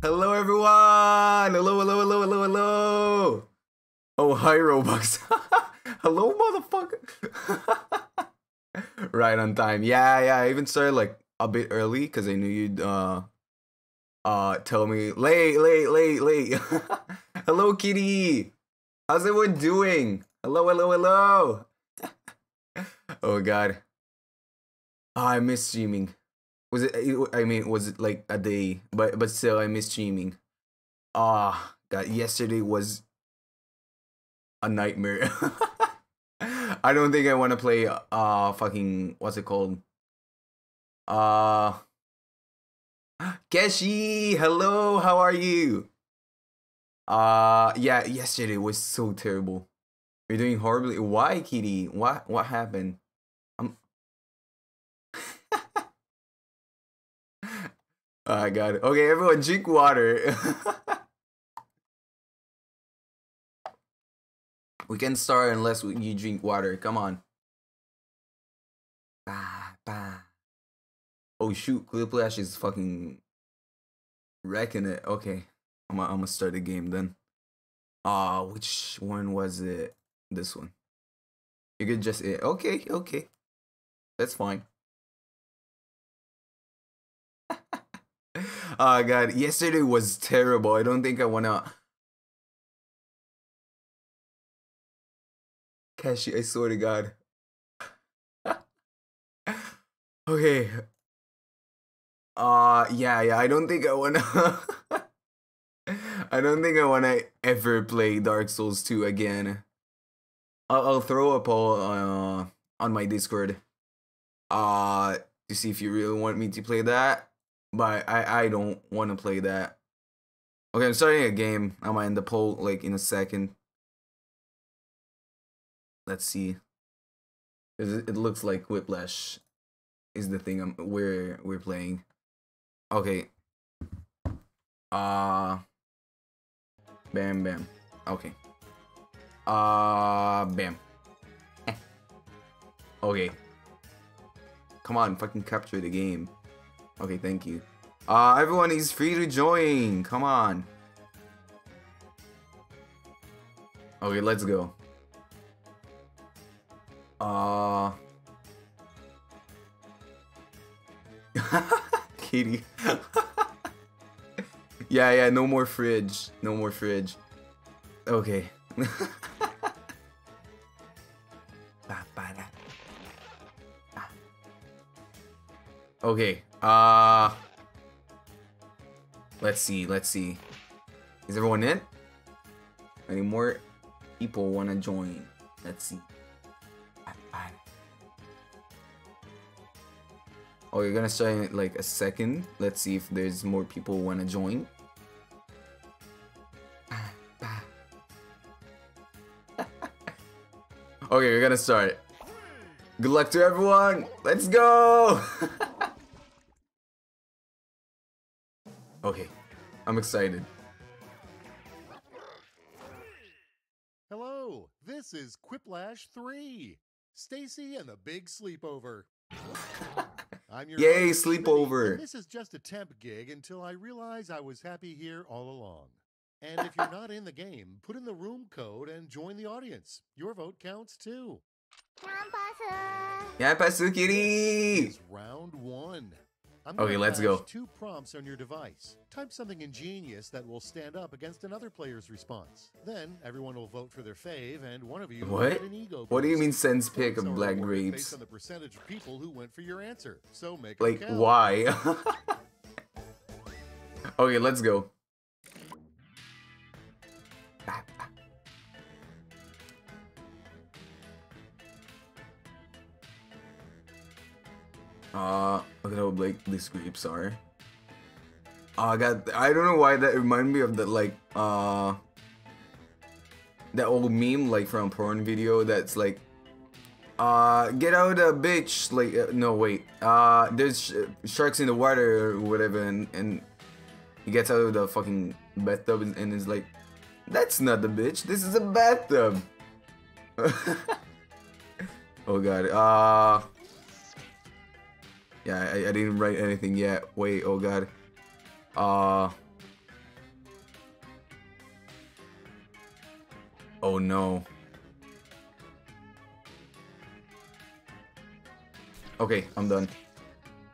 Hello, everyone. Hello, hello, hello, hello, hello. Oh, hi, Robux. Hello, motherfucker. Right on time. Yeah. I even started like a bit early because I knew you'd tell me late. Hello, kitty. How's everyone doing? Hello. Oh God. Oh, I miss streaming. Was it? I mean, was it like a day? But still, I miss streaming. Ah, God, yesterday was a nightmare. I don't think I want to play. Fucking what's it called? Keshi, hello, how are you? Yeah, yesterday was so terrible. You're doing horribly. Why, kitty? What happened? I got it. Okay, everyone, drink water. We can't start unless you drink water. Come on. Bah. Oh shoot, Quiplash is fucking wrecking it. Okay, I'm gonna start the game then. Which one was it? This one. You could just it. Okay. That's fine. Oh God, yesterday was terrible. I don't think I wanna. Kashi, I swear to God. Okay. Yeah. I don't think I wanna. I don't think I wanna ever play Dark Souls 2 again. I'll throw a poll on my Discord. To see if you really want me to play that. But I don't want to play that. Okay, I'm starting a game. I might end the poll like in a second. Let's see. It looks like Quiplash is the thing we're playing. Okay. Bam. Okay. Bam. Okay. Come on, fucking capture the game. Okay, thank you. Everyone is free to join. Come on. Okay, let's go. Kitty. Yeah, no more fridge. No more fridge. Okay. Okay. Let's see. Is everyone in? Any more people wanna join? Let's see. Oh, you're gonna start in like a second. Let's see if there's more people wanna join. Okay, you're gonna start. Good luck to everyone. Let's go. Okay, I'm excited. Hello, this is Quiplash 3. Stacy and the Big Sleepover. I'm your Yay, sleepover. This is just a temp gig until I realize I was happy here all along. And if you're not in the game, put in the room code and join the audience. Your vote counts too. Yampasu kitty. It's round 1. Okay, let's go. 2 prompts on your device. Type something ingenious that will stand up against another player's response. Then everyone will vote for their fave, and one of you will get an ego. What do you mean sense pick of black grapes? Based on the percentage of people who went for your answer. So make like why? Okay, let's go. Look at how like these grapes are. God, I don't know why that reminded me of that like that old meme like from porn video that's like get out of the bitch like no wait there's sharks in the water or whatever and he gets out of the fucking bathtub and is like that's not the bitch, this is a bathtub. Oh God. Yeah, I didn't write anything yet. Wait, oh God. Oh no. Okay, I'm done.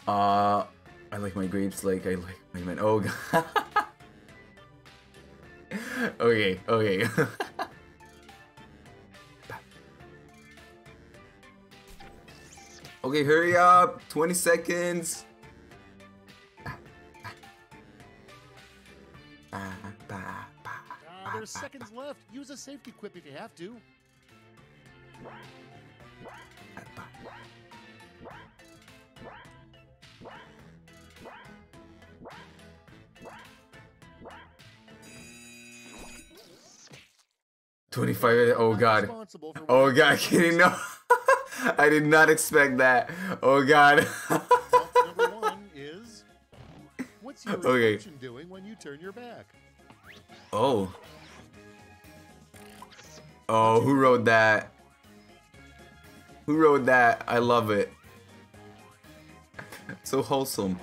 I like my grapes like I like my men. Oh god. Okay, okay. Okay, hurry up! 20 seconds! There's seconds left. Use a safety quip if you have to. Oh god. Oh god, kidding, no. I did not expect that. Oh god. Number one is, what's your reaction doing when you turn your back? Oh. Oh, who wrote that? Who wrote that? I love it. So wholesome.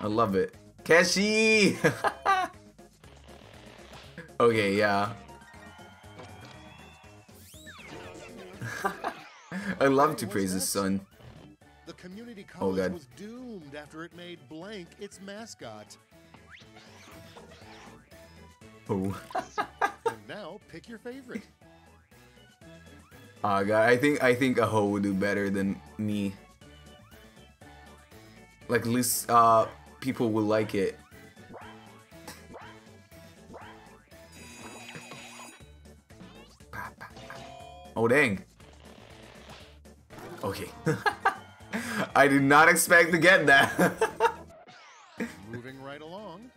I love it. Keshi! Okay, yeah. I love to praise the sun. The community college was doomed after it made blank its mascot. Oh. And now pick your favorite. Ah, god, I think Aho would do better than me. Like, at least people will like it. Oh dang. Okay. I did not expect to get that. Moving right along.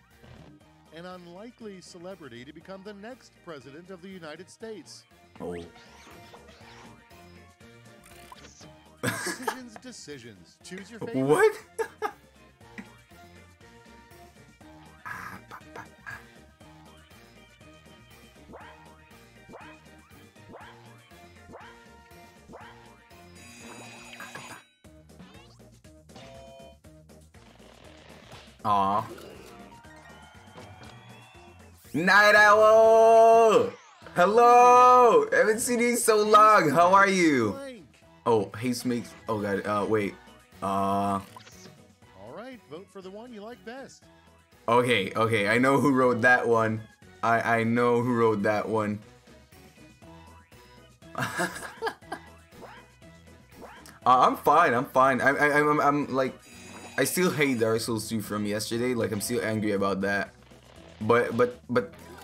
An unlikely celebrity to become the next president of the United States. Oh. Decisions, decisions. Choose your favorite. What? Aww. Night Owl! Hello! I haven't seen you so long. How are you? Oh, haste makes. Oh god. Wait. All right. Vote for the one you like best. Okay. Okay. I know who wrote that one. I know who wrote that one. I'm fine. I'm fine. I'm like. I still hate Dark Souls 2 from yesterday. Like, I'm still angry about that. But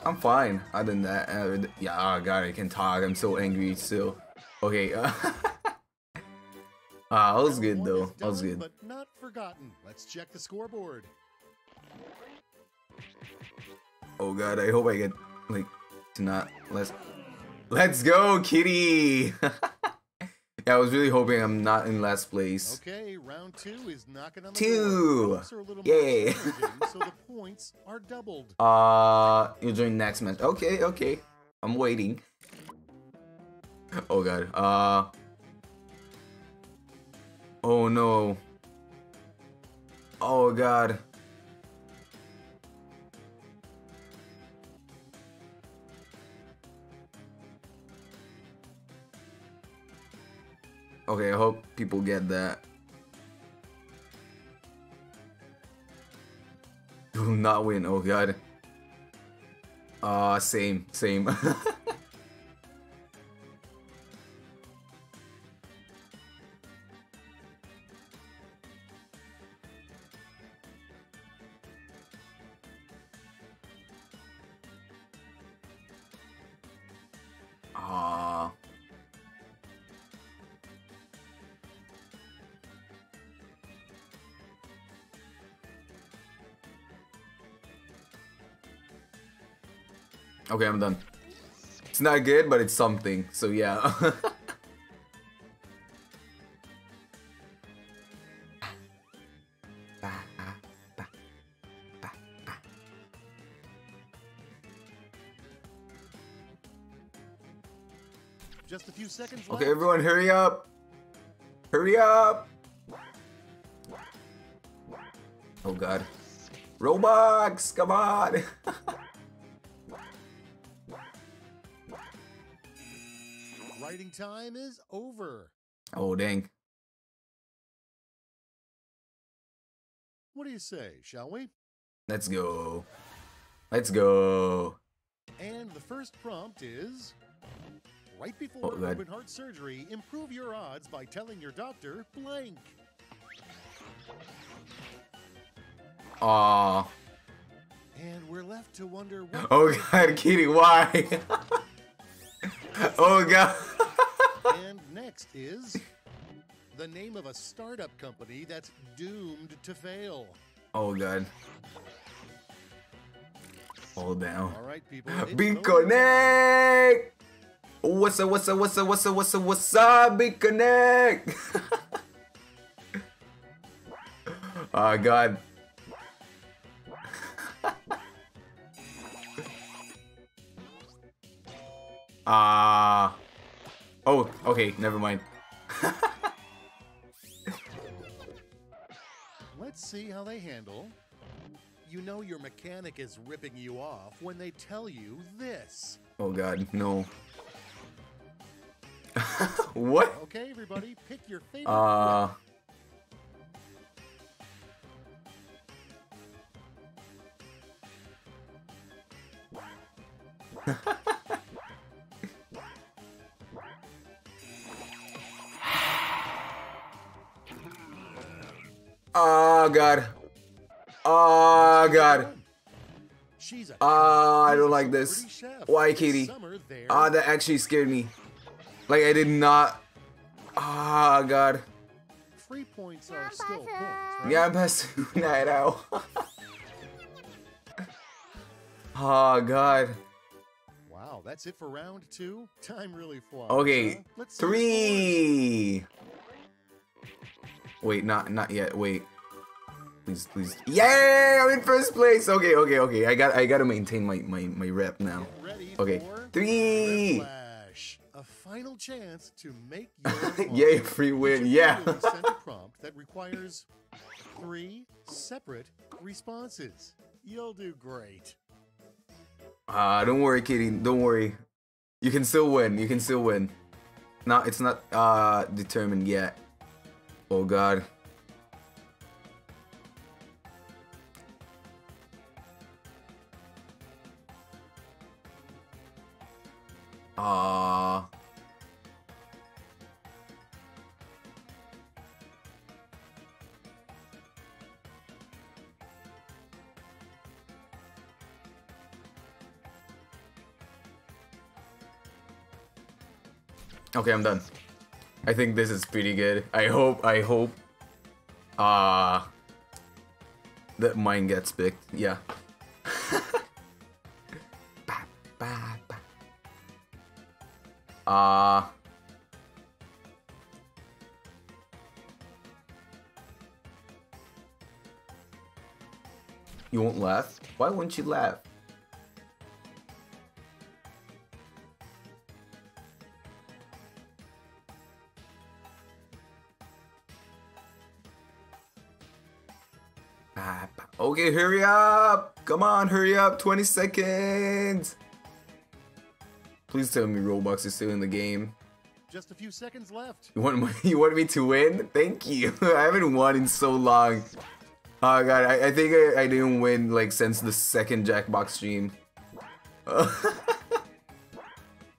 I'm fine. Other than that, yeah. Oh god, I can talk. I'm so angry still. Okay. I was good though. I was good. But not forgotten. Let's check the scoreboard. Oh god, I hope I get like to not. Let's go, kitty. Yeah, I was really hoping I'm not in last place. Okay, round two is knocking on the door. Yay! So the points are doubled. You'll join next match. Okay, okay. I'm waiting. Oh god. Oh no. Oh god. Okay, I hope people get that. You will not win, oh god. Same, same. Okay, I'm done. It's not good, but it's something. So yeah. Just a few seconds left. Okay, everyone, hurry up! Hurry up! Oh god, Robux, come on! Fighting time is over. Oh, dang. What do you say, shall we? Let's go. Let's go. And the first prompt is... Right before open heart surgery, improve your odds by telling your doctor blank. Aww. And we're left to wonder... What oh, God, Kitty, why? Oh, God. And next is... The name of a startup company that's doomed to fail. Oh, God. Fall down. All right, people. Be Connect! What's up, what's up, what's up, what's up, what's up, what's up, Be Connect! Oh, God. Ah. Oh, okay, never mind. Let's see how they handle. You know your mechanic is ripping you off when they tell you this. Oh God, no. What? Okay, everybody, pick your favorite. Oh God. Oh God. I don't like this. Why, Katie? That actually scared me. Like I did not. Ah, God. 3 points are still points, right? Yeah, I'm past night out. Oh God. Wow, that's it for round two. Time really flies. Okay, let's three. Wait, not yet. Wait, please. Yay! I'm in first place. Okay. I gotta maintain my rep now. Okay, three. A final chance to make your yay free win. Yeah. Send a prompt that requires 3 separate responses. You'll do great. Don't worry, Kitty. Don't worry. You can still win. You can still win. No, it's not determined yet. Oh God. Okay, I'm done. I think this is pretty good. I hope that mine gets picked. Yeah. You won't laugh? Why won't you laugh? Okay, hurry up! Come on, hurry up! 20 seconds! Please tell me Roblox is still in the game. Just a few seconds left. You want me to win? Thank you. I haven't won in so long. Oh God, I think I didn't win like since the second Jackbox stream.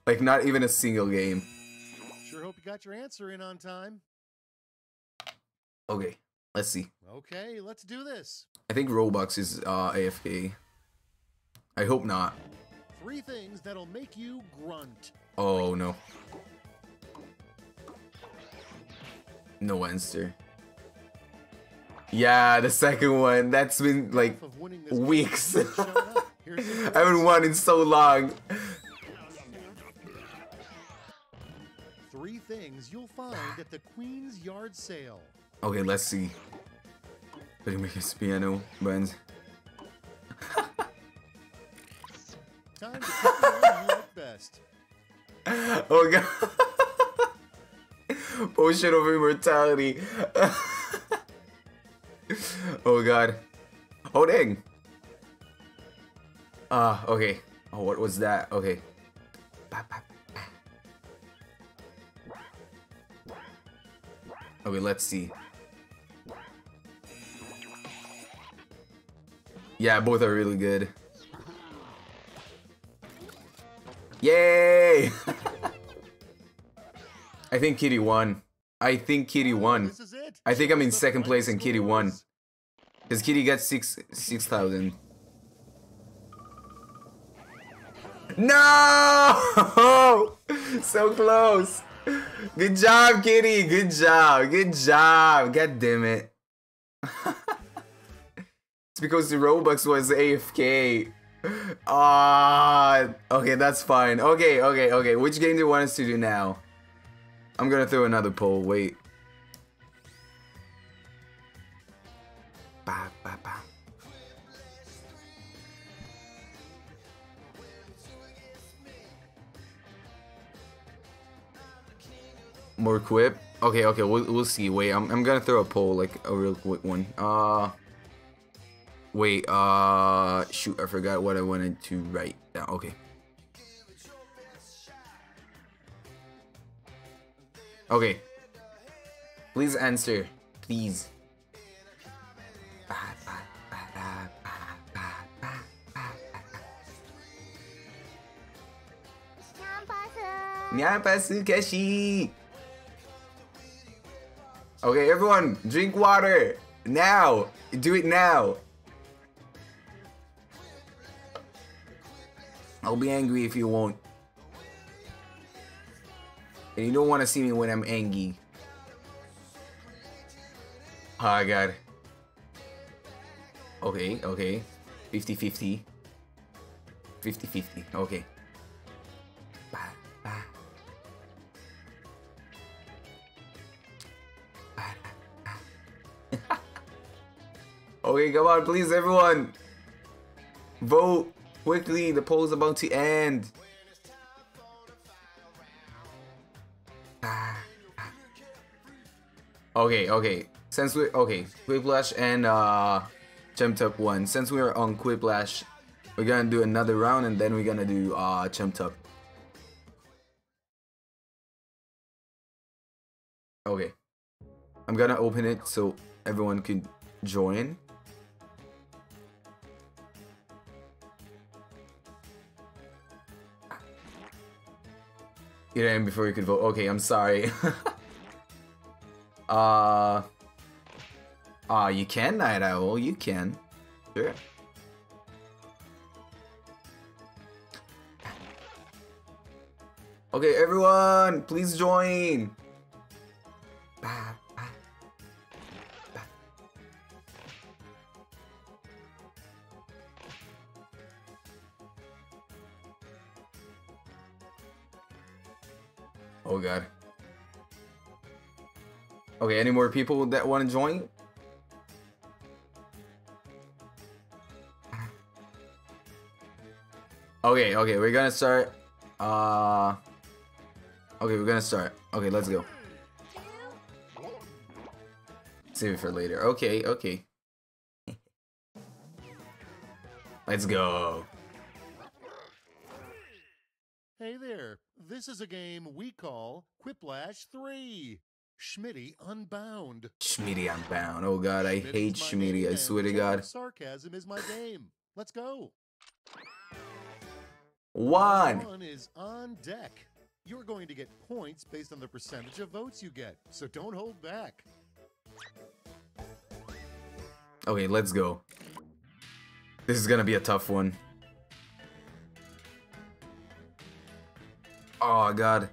Like not even a single game. Sure hope you got your answer in on time. Okay, let's see. Okay, let's do this. I think Roblox is AFK. I hope not. 3 things that'll make you grunt. Oh no. No answer. Yeah, the second one. That's been like weeks. I haven't won in so long. 3 things you'll find at the Queen's Yard Sale. Okay, let's see. Let me make his piano bands. Time to pick the one you like best. Oh God. Potion of immortality. Oh God. Oh dang. Okay. Oh, what was that? Okay. Okay, let's see. Yeah, both are really good. Yay! I think Kitty won. I think Kitty won. I think I'm in second place and Kitty won. Because Kitty got 6,000. No! So close. Good job, Kitty. Good job. Good job. God damn it. It's because the Robux was AFK. Ah. Okay, that's fine. Okay, okay, okay. Which game do you want us to do now? I'm gonna throw another poll. Wait. Ba, ba, ba. More Quip? Okay, okay, we'll see. Wait, I'm gonna throw a poll, like, a real quick one. Wait, shoot, I forgot what I wanted to write down. Okay. Okay. Please answer. Please. Nyampasu Kashi! Okay, everyone, drink water now. Do it now. I'll be angry if you won't. And you don't want to see me when I'm angry. Oh, God. Okay, okay. 50-50. 50-50. Okay. Okay, come on, please, everyone. Vote quickly. The poll's about to end. Okay, okay. Since we Quiplash and Champ'd Up one. Since we are on Quiplash, we're gonna do another round, and then we're gonna do Champ'd Up. Okay, I'm gonna open it so everyone can join. It ended before you could vote. Okay, I'm sorry. You can, Night Owl. You can. Sure. Okay, everyone, please join. Oh God. Okay, any more people that want to join? Okay, okay, we're gonna start. Okay, we're gonna start. Okay, let's go. Save it for later. Okay, okay. Let's go. Hey there. This is a game we call Quiplash 3. Schmitty Unbound. Schmitty Unbound. Oh God, I hate Schmitty. I swear to God. Sarcasm is my game. Let's go. One is on deck. You're going to get points based on the percentage of votes you get, so don't hold back. Okay, let's go. This is gonna be a tough one. Oh God.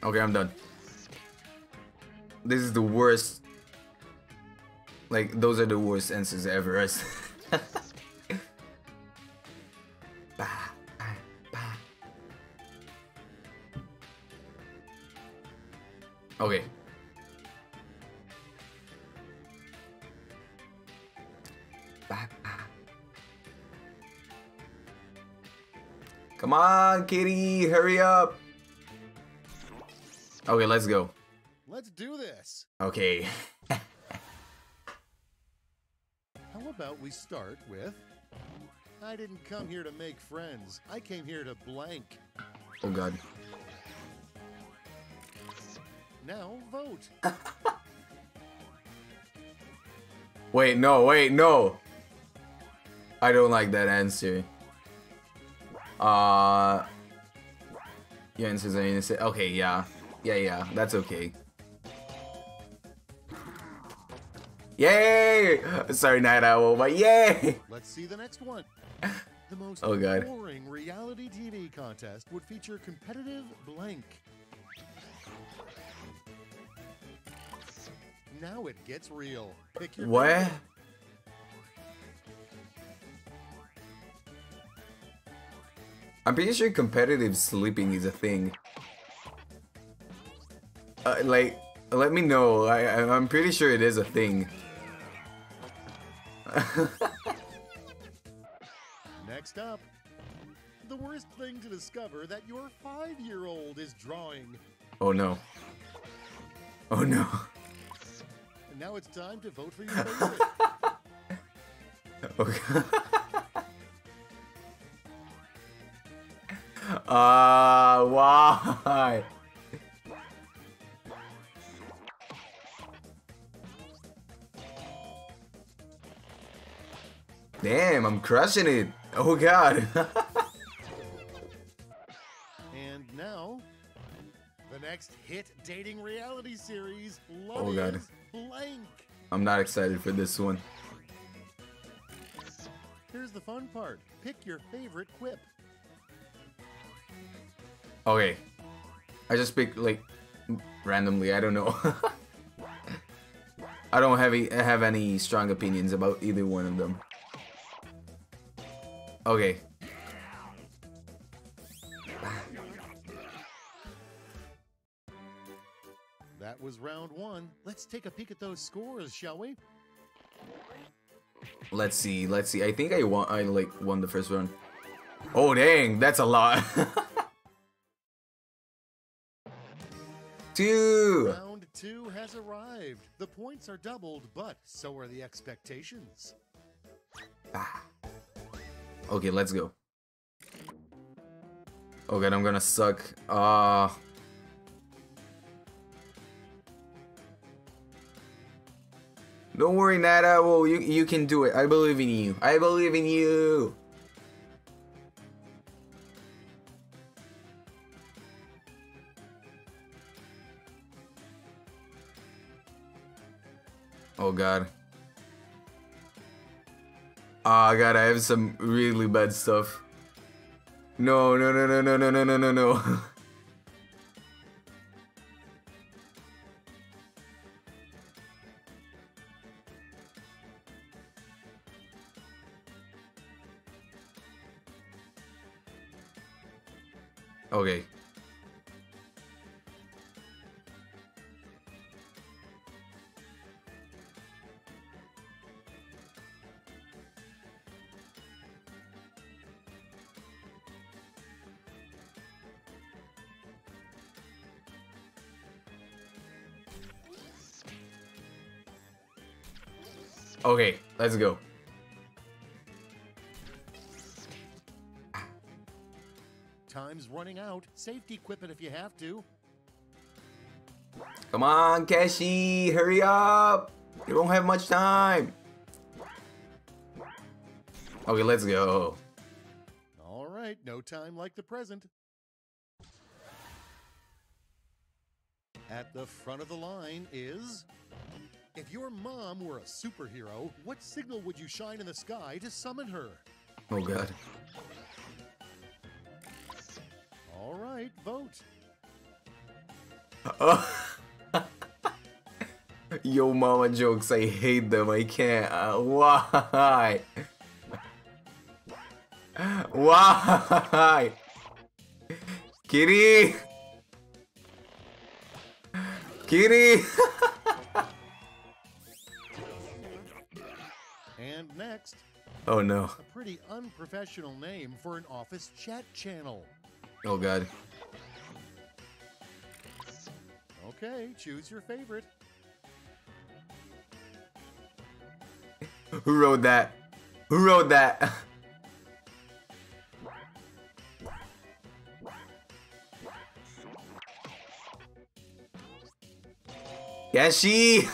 Okay, I'm done. This is the worst. Like, those are the worst answers ever. Okay. Come on, kitty, hurry up. Okay, let's go. Let's do this. Okay. How about we start with, I didn't come here to make friends. I came here to blank. Oh God. Now vote. Wait, no, wait, no. I don't like that answer. Your answers are innocent. Okay, yeah. Yeah, yeah, that's okay. Yay! Sorry, Night Owl, but yay! Let's see the next one. The most boring reality TV contest would feature competitive blank. Now it gets real. Pick your what? I'm pretty sure competitive sleeping is a thing. Like, let me know. I'm pretty sure it is a thing. Next up, the worst thing to discover that your 5-year-old is drawing. Oh no. Oh no. And now it's time to vote for your favorite. Okay. Why? Damn, I'm crushing it. Oh God. And now, the next hit dating reality series, Love Is Blank. I'm not excited for this one. Here's the fun part. Pick your favorite quip. Okay. I just picked, like, randomly. I don't know. I don't have any strong opinions about either one of them. Okay. That was round one. Let's take a peek at those scores, shall we? Let's see. Let's see. I think I won the first round. Oh dang, that's a lot. 2. Round 2 has arrived. The points are doubled, but so are the expectations. Ah. Okay, let's go. Oh God, I'm gonna suck. Don't worry, Night Owl. You can do it. I believe in you. I believe in you. Oh God. Ah, God, I have some really bad stuff. No, no, no, no, no, no, no, no, no, no. Okay. Okay, let's go. Time's running out. Safety equip it if you have to. Come on, Keshi, hurry up. You don't have much time. Okay, let's go. All right, no time like the present. At the front of the line is... If your mom were a superhero, what signal would you shine in the sky to summon her? Oh God. All right, vote. Yo mama jokes, I hate them, I can't. Why? Why? Kitty! Kitty! And next. Oh no. A pretty unprofessional name for an office chat channel. Oh god. Okay, choose your favorite. Who wrote that? Who wrote that? Yes, she.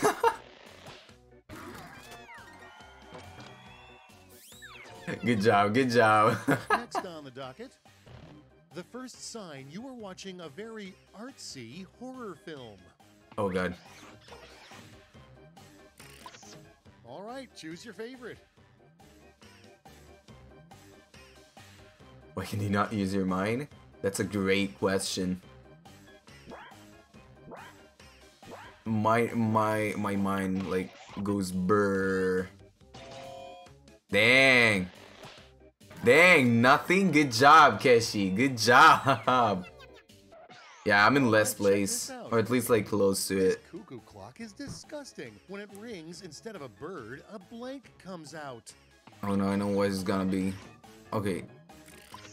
Good job, good job. Next on the docket, the first sign you are watching a very artsy horror film. Oh god. All right, choose your favorite. Why can you not use your mind? That's a great question. My mind like goes brrr. Dang. Dang, nothing. Good job, Keshi. Good job. Yeah, I'm in last place, or at least like close to it. This cuckoo clock is disgusting. When it rings, instead of a bird, a blank comes out. Oh no, I know what it's gonna be. Okay.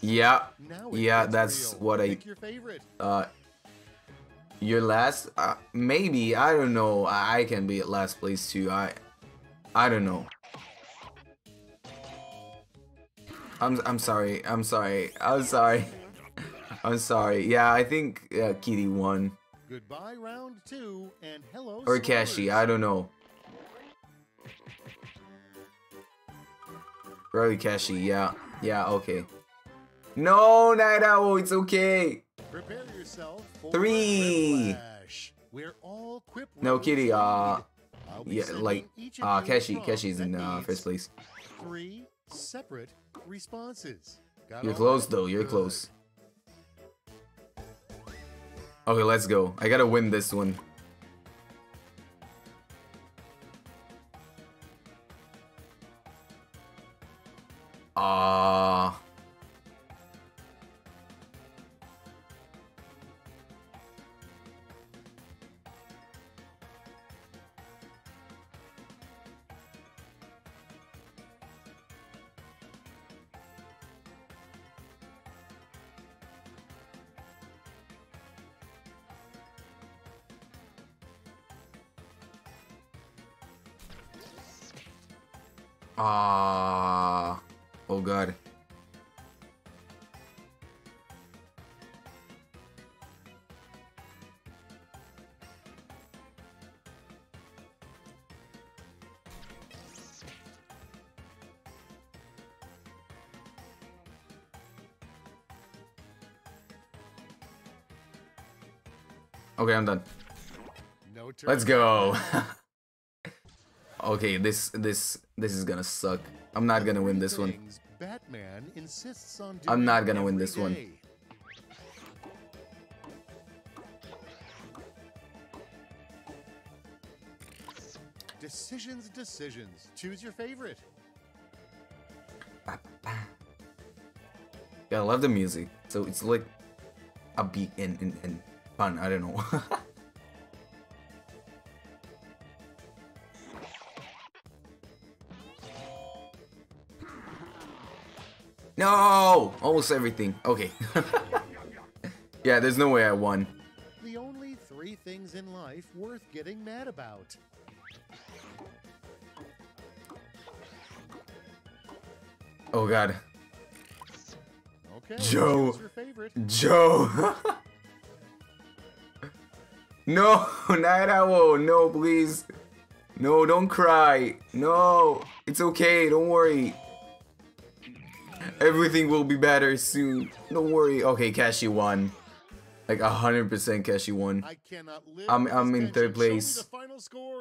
Yeah. Yeah, that's what I. Pick your favorite. Your last? Maybe. I don't know. I can be at last place too. I don't know. I'm sorry. I'm sorry. I'm sorry. I'm sorry. Yeah, I think Kitty won. Goodbye, round two, and hello. Or Kashi, I don't know. Probably Kashi. Yeah. Yeah. Okay. No, Night Owl. It's okay. Prepare yourself for three. We're all Quip. No, Kitty. Yeah, like Kashi. Kashi's in first place. 3 separate responses. You're close though. You're close. Okay, let's go. I gotta win this one. Oh god. Okay, I'm done. No turn. Let's go. Okay, this is gonna suck. I'm not gonna win this one. Batman insists on doing I'm not gonna win this one. Decisions, decisions. Choose your favorite. Yeah, I love the music. So it's like a beat and fun. I don't know. No! Almost everything. Okay. Yeah, there's no way I won. The only 3 things in life worth getting mad about. Oh god. Okay. Joe. Joe. No, Night Owl. No, please. No, don't cry. No, it's okay. Don't worry. Everything will be better soon. Don't worry. Okay, Kashi won. Like 100% Kashi won. I'm in 3rd place.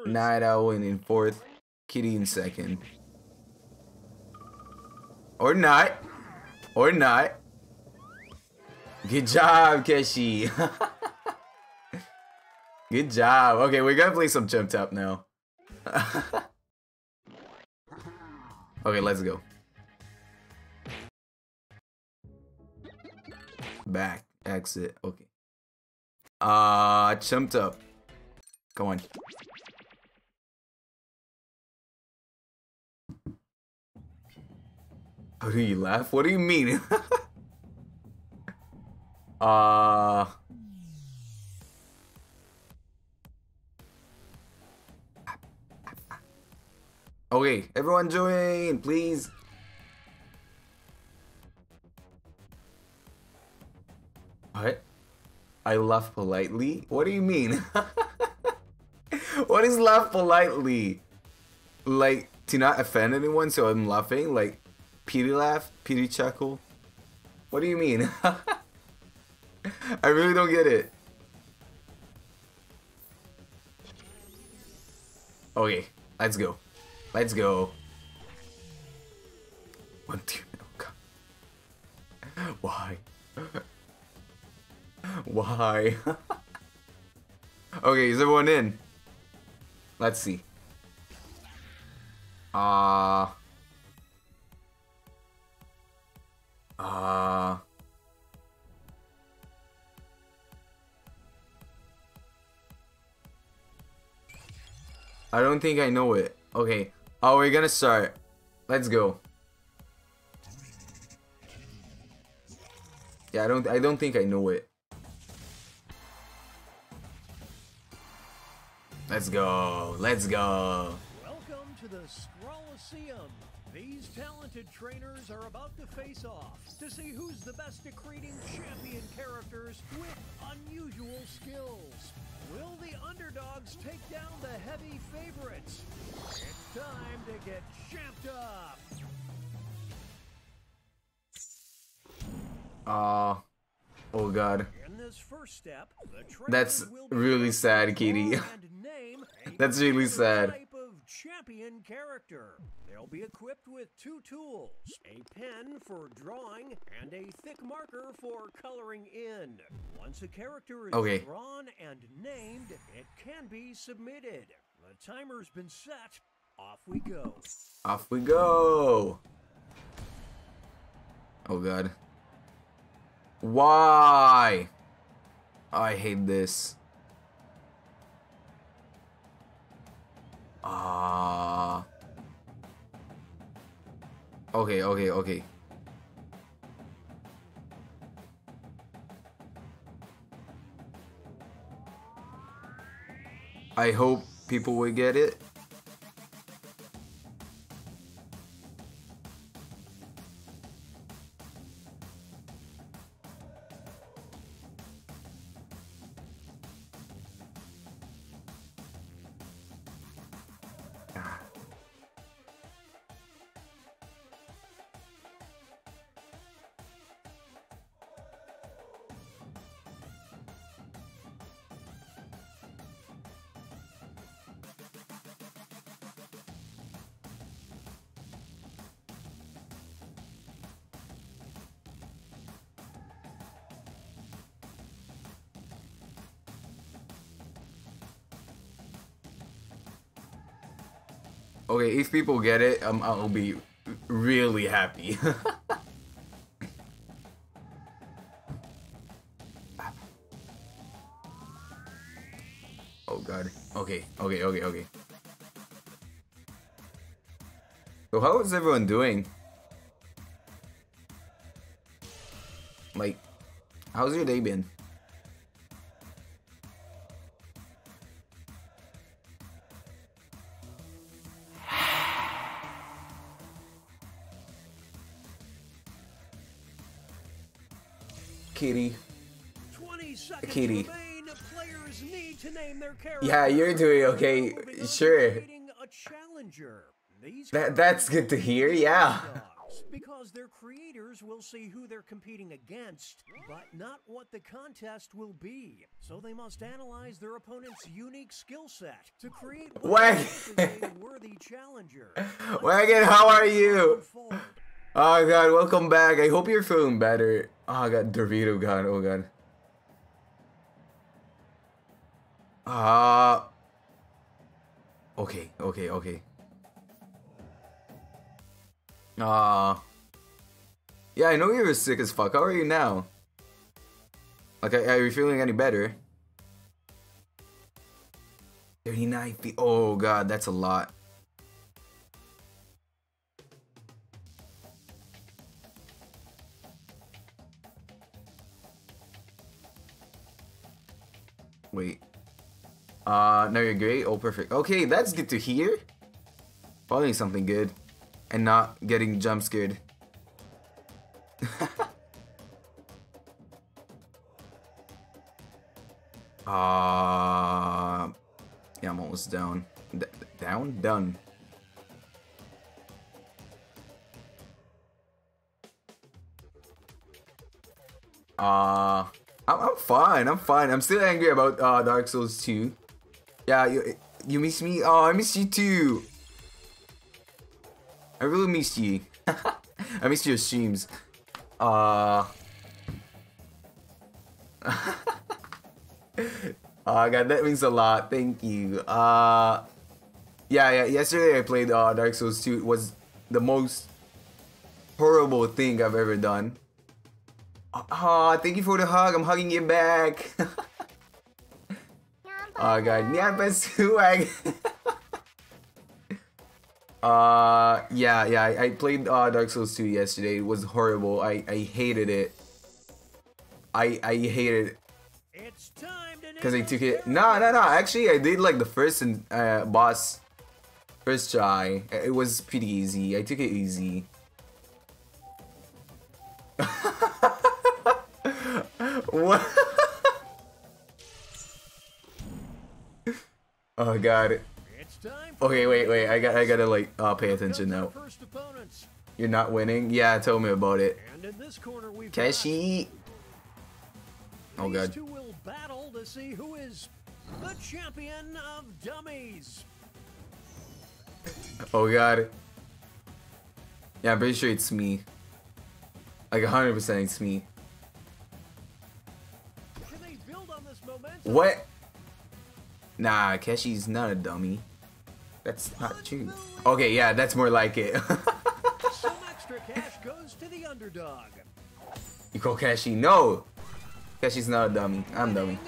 Night Owl in 4th. Kitty in 2nd. Or not. Or not. Good job, Kashi. Good job. Okay, we're gonna play some Champ'd Up now. Okay, let's go. Back exit. Okay. Champ'd Up. going. How do you laugh? What do you mean? Okay, everyone join, please. What? I laugh politely? What do you mean? What is laugh politely? Like, to not offend anyone, so I'm laughing? Like, pity laugh? Pity chuckle? What do you mean? I really don't get it. Okay, let's go. Let's go. One, two, no. Why? Why? Okay, is everyone in? Let's see. I don't think I know it. Okay. Oh, we're gonna start. Let's go. Yeah, I don't think I know it. Let's go. Let's go. Welcome to the Scrollaceum. These talented trainers are about to face off to see who's the best at creating champion characters with unusual skills. Will the underdogs take down the heavy favorites? It's time to get champed up. Oh god. In this first step, that's really sad, Kitty. That's really sad. Champion character. They'll be equipped with two tools, a pen for drawing and a thick marker for coloring in. Once a character is drawn and named, it can be submitted. The timer's been set. Off we go. Off we go. Oh god. Why? I hate this. Okay. I hope people will get it. Okay, if people get it, I'll be really happy. Oh god. Okay. So how is everyone doing? Like, how's your day been? Kitty. 20 seconds Kitty. Remain. Players need to name their character. Yeah, you're doing okay. Sure. That's good to hear. Yeah. Because their creators will see who they're competing against, but not what the contest will be. So they must analyze their opponent's unique skill set to create a worthy challenger. Wagon, how are you? Oh god, welcome back. I hope you're feeling better. Oh god, Dorito god, oh god. Okay. Yeah, I know you were sick as fuck. How are you now? Like, are you feeling any better? 39 feet. Oh god, that's a lot. Wait. Now you're great. Oh, perfect. Okay, that's good to hear. Following something good and not getting jump scared. Yeah, I'm almost down. Down? Done. I'm fine. I'm fine. I'm still angry about Dark Souls 2. Yeah, you miss me? Oh, I miss you too. I really miss you. I miss your streams. Oh god, that means a lot. Thank you. Yeah. Yesterday I played Dark Souls 2. It was the most horrible thing I've ever done. Oh, thank you for the hug. I'm hugging you back. Oh god, Nyampasuag. Yeah. I played Dark Souls 2 yesterday. It was horrible. I hated it. I hated it. It's time. Cause I took it. No. Actually, I did like the first boss, first try. It was pretty easy. I took it easy. What? Oh god. Okay, wait. I gotta like pay attention now. You're not winning. Yeah, tell me about it. Keshi. Oh god. Battle to see who is the champion of dummies. Oh god. Yeah, I'm pretty sure it's me. Like 100% it's me. Can they build on this momentum? What? Nah, Keshi's not a dummy. That's not true. Okay, yeah, that's more like it. Some extra cash goes to the underdog. You call Keshi? No! Yeah, she's not a dummy. I'm dummy.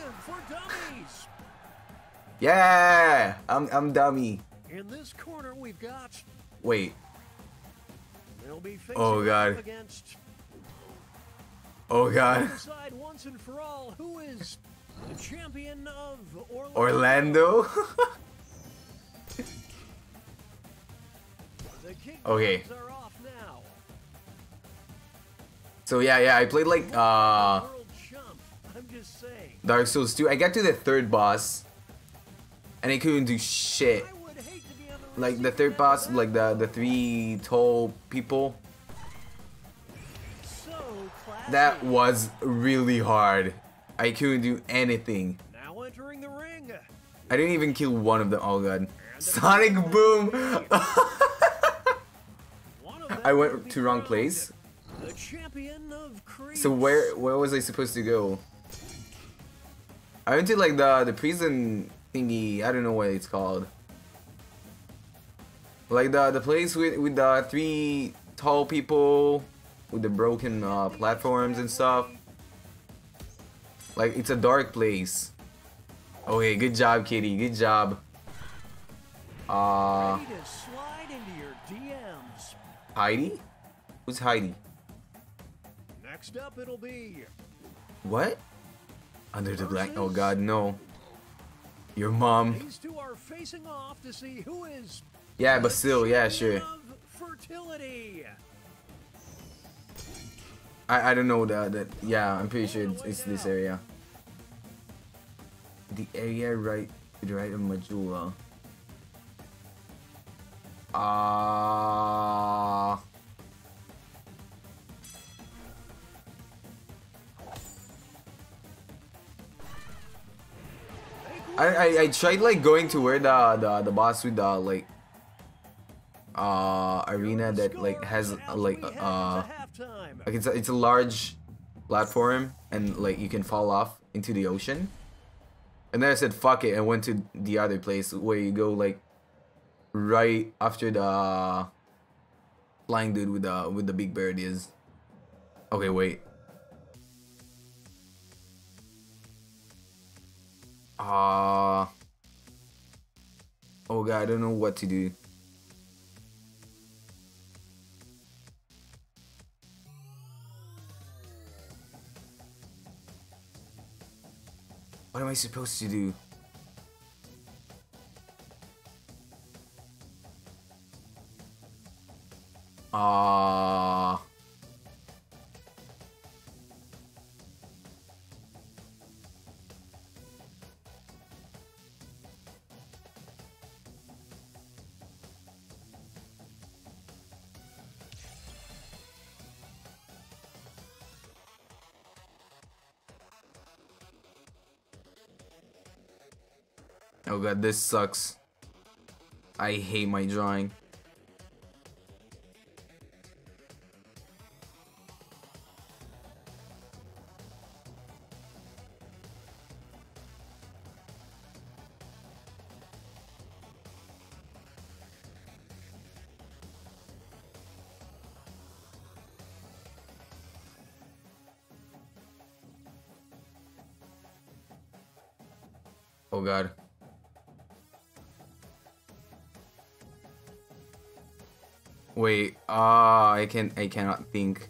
Yeah, I'm dummy. In this corner we've got. Wait. They'll be facing up against. Oh god. Decide once and for all who is the champion of Orlando. Okay. Are off now. So yeah, I played like Dark Souls 2. I got to the third boss and I couldn't do shit. Like the third boss, like the three tall people. That was really hard. I couldn't do anything. I didn't even kill one of them. Oh god. Sonic Boom! I went to wrong place. So where was I supposed to go? I went to like the prison thingy. I don't know what it's called. Like the place with the three tall people with the broken platforms and stuff. Like it's a dark place. Okay, good job, Kitty. Good job. Heidi? Who's Heidi? Next up, it'll be what? Under the black. Oh god, no. Your mom. These two are facing off to see who is. Yeah, but still, yeah, sure. I don't know that. Yeah, I'm pretty sure it's this area. The area right to the right of Majula. I tried like going to where the boss with the like arena that like has like it's a large platform and like you can fall off into the ocean, and then I said fuck it and went to the other place where you go like right after the flying dude with the big bird is. Okay, wait. Oh god, I don't know what to do. What am I supposed to do? Oh god, this sucks. I hate my drawing. Oh god. Wait, I cannot think.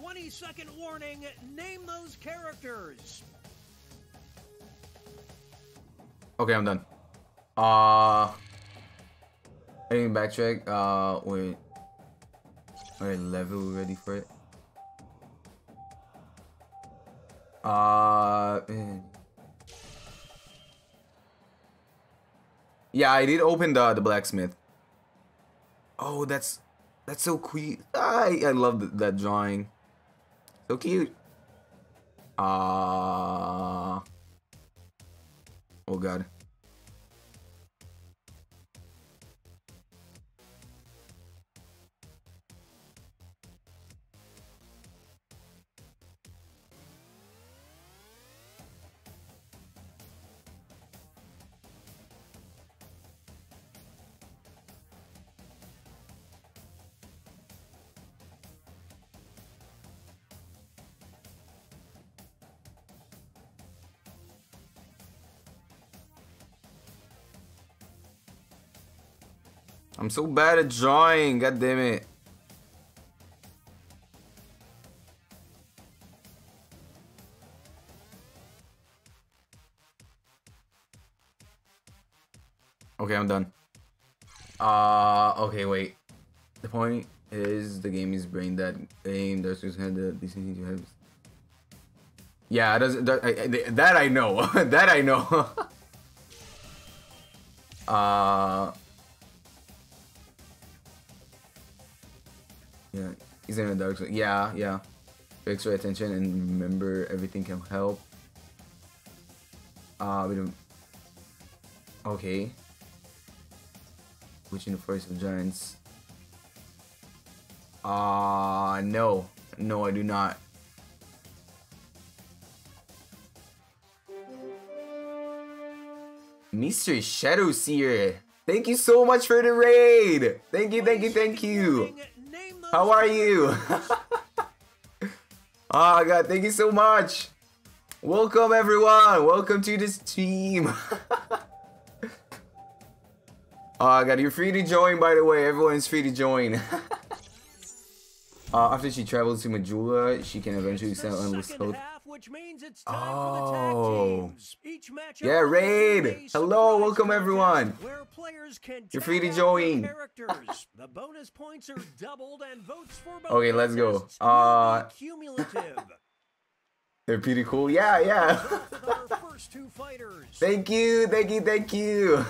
Twenty-second warning, name those characters. Okay, I'm done. I didn't backtrack. Wait. Alright, level ready for it. Yeah, I did open the blacksmith. Oh, that's so cute. I love that drawing. So cute. Oh god. I'm so bad at drawing, god damn it. Okay, I'm done. Okay, wait. The point is the game is brain dead. That's just had the decency to have. Yeah, it doesn't that I know. That I know. Yeah, he's in a dark zone. Yeah, yeah. Pay extra attention and remember everything can help. We don't. Okay. Which in the forest of giants? No, no, I do not. Mystery Shadow Seer. Thank you so much for the raid. Thank you, thank you, thank you. How are you? Oh god, thank you so much. Welcome everyone. Welcome to this team. Oh god, you're free to join, by the way. Everyone's free to join. After she travels to Majula, she can eventually sell endless hope. Oh. Yeah, raid. Hello, welcome everyone. You're free to join. Okay, let's go. They're pretty cool. Yeah, yeah. Thank you, thank you, thank you.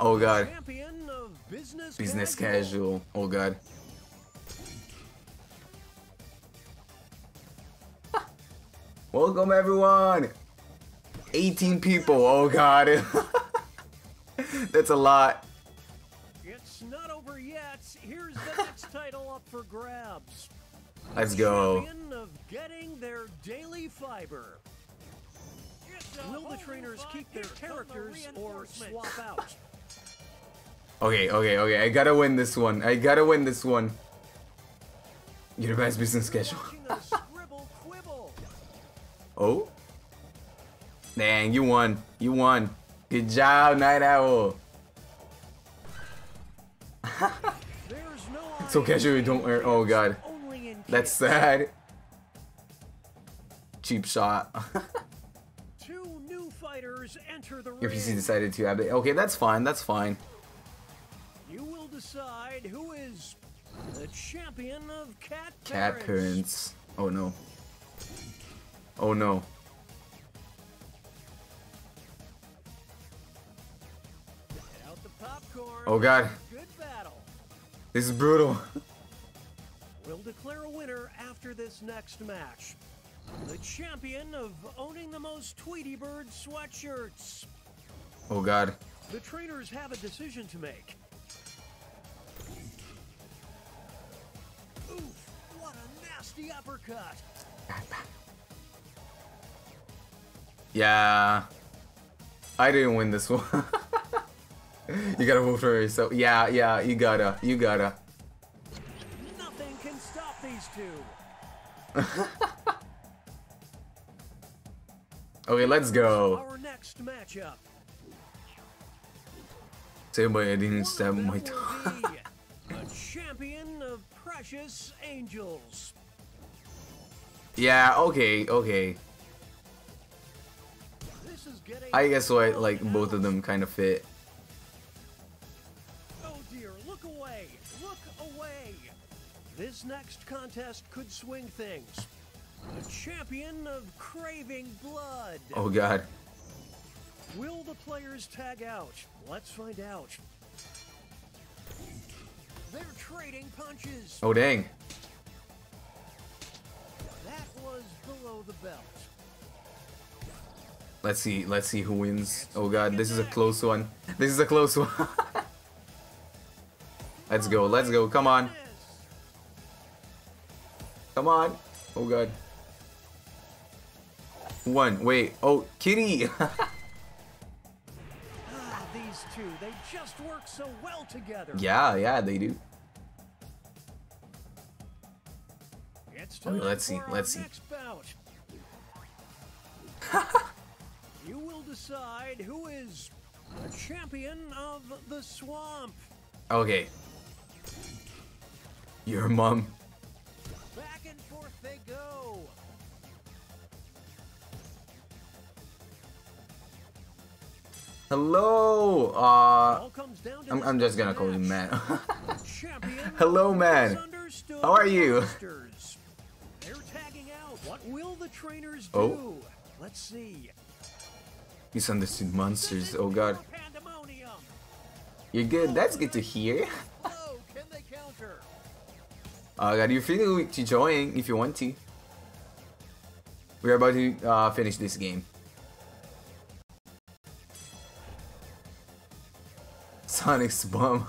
Oh god. Business casual. Oh god. Welcome everyone. 18 people. Oh god. That's a lot. It's not over yet. Here's the next title up for grabs. Let's go. Of getting their daily fiber. Will the trainers keep their characters or swap out? Okay, okay, okay. I gotta win this one. I gotta win this one. Universe business schedule. Oh? Dang, you won. You won. Good job, Night Owl. So casual, don't wear. Oh god. That's sad. Cheap shot. Two new fighters enter the ring. Your PC decided to have it. Okay, that's fine. That's fine. You will decide who is the champion of cat parents. Oh no. Oh no. Get out the popcorn. Oh god. Good battle. This is brutal. We'll declare a winner after this next match. The champion of owning the most Tweety Bird sweatshirts. Oh god. The trainers have a decision to make. Oof, what a nasty uppercut. Yeah. I didn't win this one. You gotta vote for yourself. Yeah, yeah, you gotta. Nothing can stop these two. Okay, let's go. Our next matchup. Say but I didn't stab my tongue. A champion of precious angels. Yeah, okay. I guess what, like, both of them kind of fit. Oh dear, look away. Look away. This next contest could swing things. The champion of craving blood. Oh god. Will the players tag out? Let's find out. They're trading punches. Oh dang. That was below the belt. Let's see who wins. Oh god, this is a close one. This is a close one. Let's go. Come on. Come on. Oh god. One, wait, oh, kitty! These two, they just work so well together. Yeah, they do. Let's see. You will decide who is the champion of the swamp. Okay. Your mom. Back and forth they go. Hello! I'm just gonna call you man. Hello, man. How are you? What will the trainers do? Oh. Let's see. Misunderstood monsters. Oh god. You're good. That's good to hear. Oh god, you're free to join if you want to. We're about to finish this game. Sonic's bum.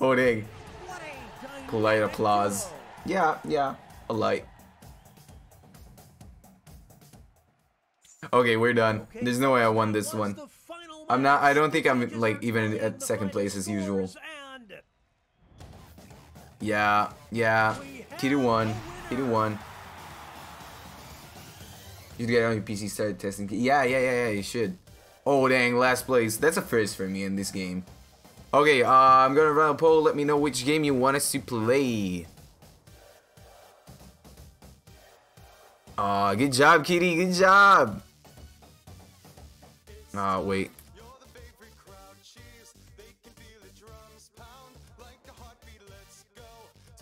Oh dang. Polite applause. Yeah. A light. Okay, we're done. There's no way I won this one. I don't think I'm like even at second place as usual. Yeah. Kitty won. You should get on your PC, start testing. Yeah, you should. Oh dang, last place. That's a first for me in this game. Okay, I'm gonna run a poll. Let me know which game you want us to play. Good job, Kitty. Good job. Wait.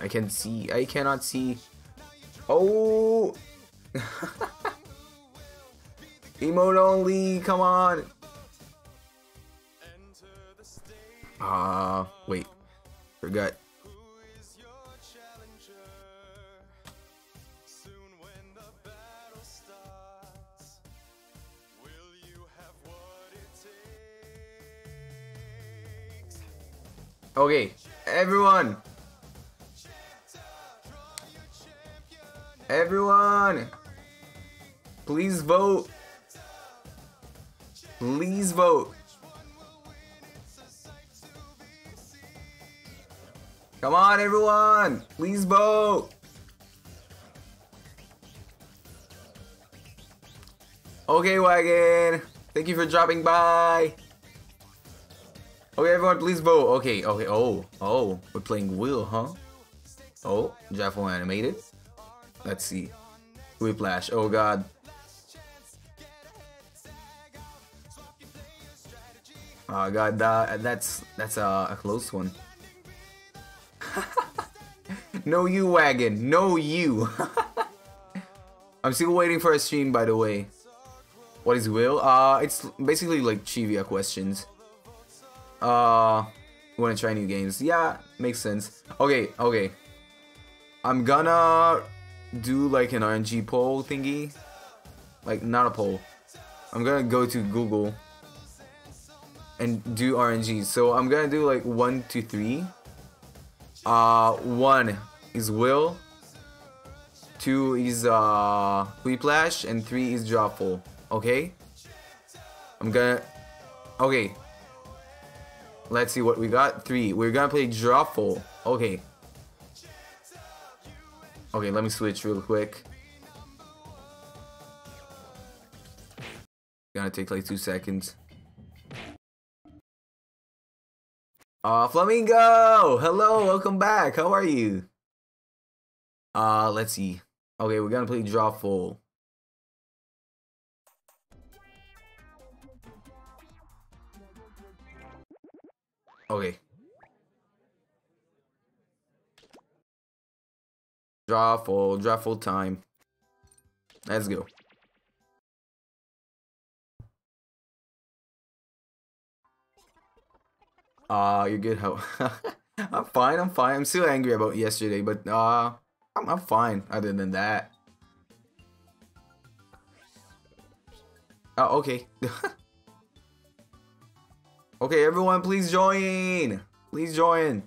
I can see. I cannot see. Oh. Emote only, come on! Wait. Forgot. Okay, everyone! Everyone! Please vote! Please vote. Come on, everyone! Please vote! Okay, Wagon! Thank you for dropping by! Okay, everyone, please vote! Okay, okay, oh, we're playing Will, huh? Oh, Drawful animated. Let's see. Quiplash, oh god. Oh god, that's a close one. No you, Wagon, no you. I'm still waiting for a stream, by the way. What is Will? It's basically like trivia questions. You wanna try new games? Yeah, makes sense. Okay, okay. I'm gonna do like an RNG poll thingy. Like, not a poll. I'm gonna go to Google and do RNG. So I'm gonna do like 1, 2, 3. 1 is Will, 2 is Quiplash, and 3 is Drawful. Okay? I'm gonna... Okay. Let's see what we got. 3. We're gonna play Drawful. Okay. Okay, let me switch real quick. Gonna take like 2 seconds. Flamingo! Hello, welcome back. How are you? Let's see. Okay, we're gonna play Drawful. Okay. Drawful time. Let's go. You're good, how? I'm fine. I'm still angry about yesterday, but I'm fine other than that. Okay. Okay, everyone, please join. Please join.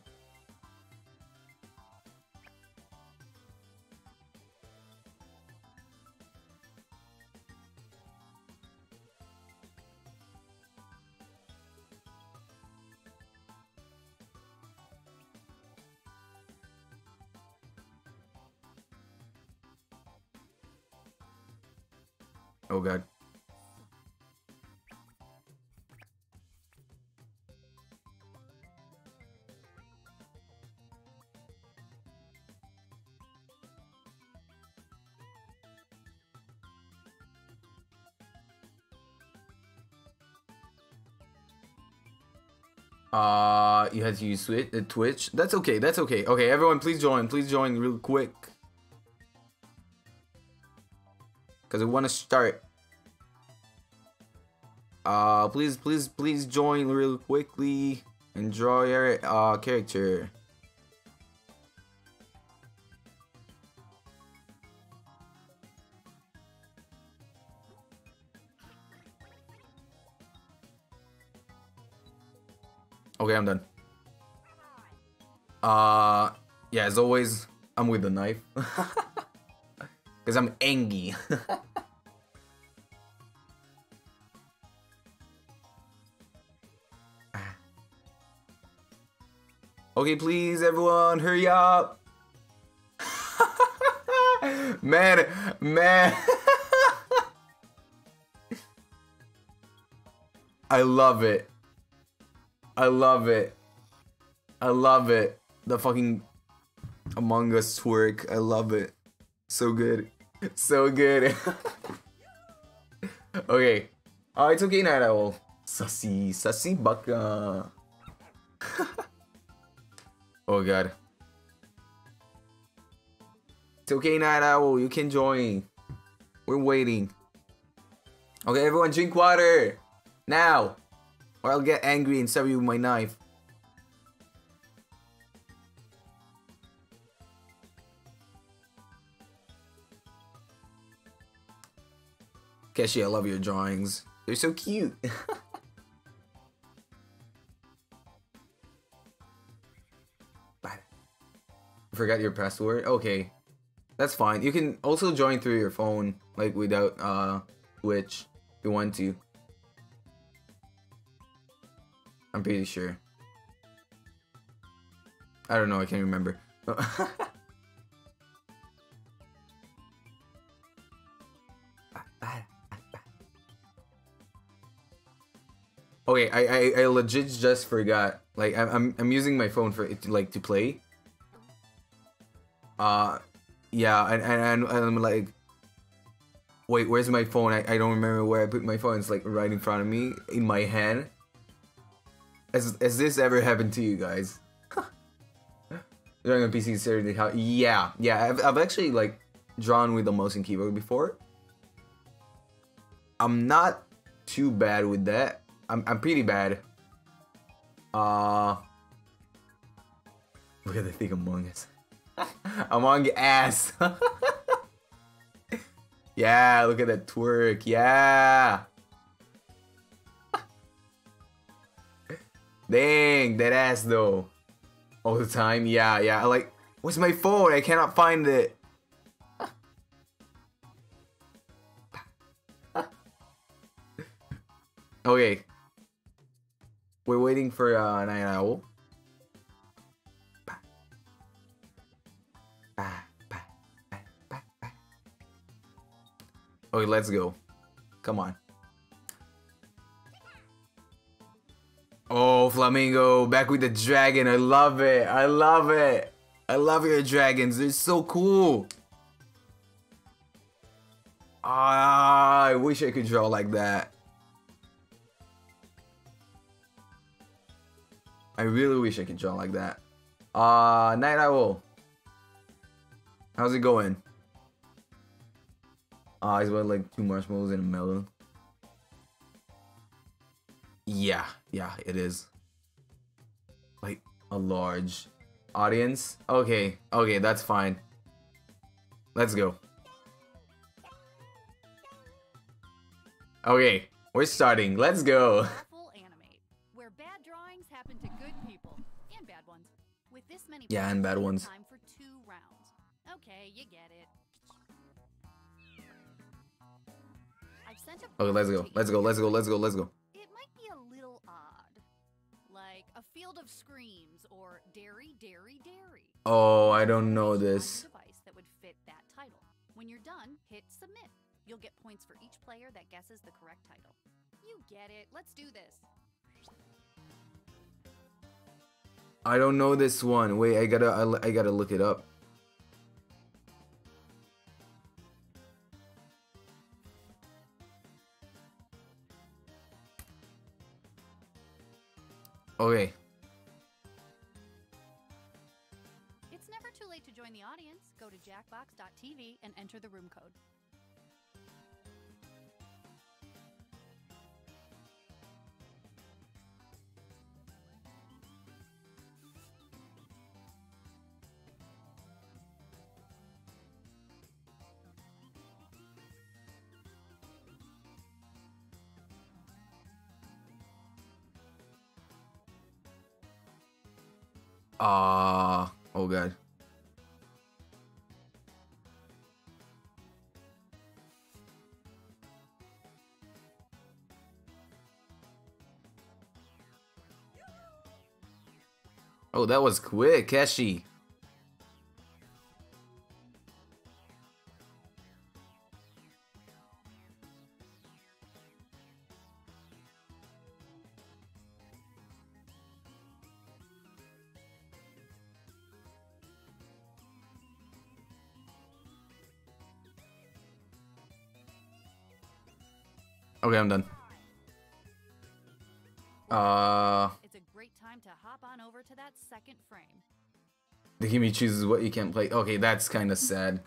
Oh god. You had to use Twitch. That's okay. That's okay. Okay, everyone, please join. Please join real quick. Cause I want to start. Please join real quickly and draw your character. Okay, I'm done. Yeah, as always, I'm with the knife. Because I'm angry. Okay, please, everyone, hurry up. Man. I love it. The fucking Among Us twerk. I love it. So good. So good. Okay. It's okay, Night Owl. Sassy Baka. Oh god. It's okay, Night Owl. You can join. We're waiting. Okay, everyone, drink water. Now. Or I'll get angry and stab you with my knife. Keshi, I love your drawings. They're so cute. Forgot your password? Okay. That's fine. You can also join through your phone, like without Twitch, if you want to. I'm pretty sure. I don't know, I can't remember. Okay, I legit just forgot. Like I'm using my phone for it to, like, to play. Yeah, and I'm like, wait, where's my phone? I don't remember where I put my phone. It's like right in front of me, in my hand. Has this ever happened to you guys? Drawing on PC is seriously how? Yeah. I've actually like drawn with the mouse and keyboard before. I'm not too bad with that. I'm pretty bad. Look at the thing Among Us. Among ass. Yeah, look at that twerk. Yeah. Dang, that ass though. All the time. Yeah. I like, where's my phone? I cannot find it. Okay. We're waiting for Night Owl. Okay, let's go. Come on. Oh, Flamingo, back with the dragon. I love it. I love it. I love your dragons. They're so cool. Ah, I wish I could draw like that. I really wish I could draw like that. Night Owl. How's it going? I spent like 2 marshmallows and a melon. Yeah, it is. Like a large audience. Okay, that's fine. Let's go. Okay, we're starting. Let's go. Yeah, and bad ones. Time for 2 rounds. Okay, you get it. I've sent a let's go. It might be a little odd. Like a field of screams or dairy. Oh, I don't know this. Device that would fit that title. When you're done, hit submit. You'll get points for each player that guesses the correct title. You get it. Let's do this. I don't know this one. Wait, I gotta look it up. Okay. It's never too late to join the audience. Go to jackbox.tv and enter the room code. Oh god. Oh, that was quick, Keshi. Okay, I'm done. It's a great time to hop on over to that second frame. The game chooses what you can't play. Okay, that's kind of sad.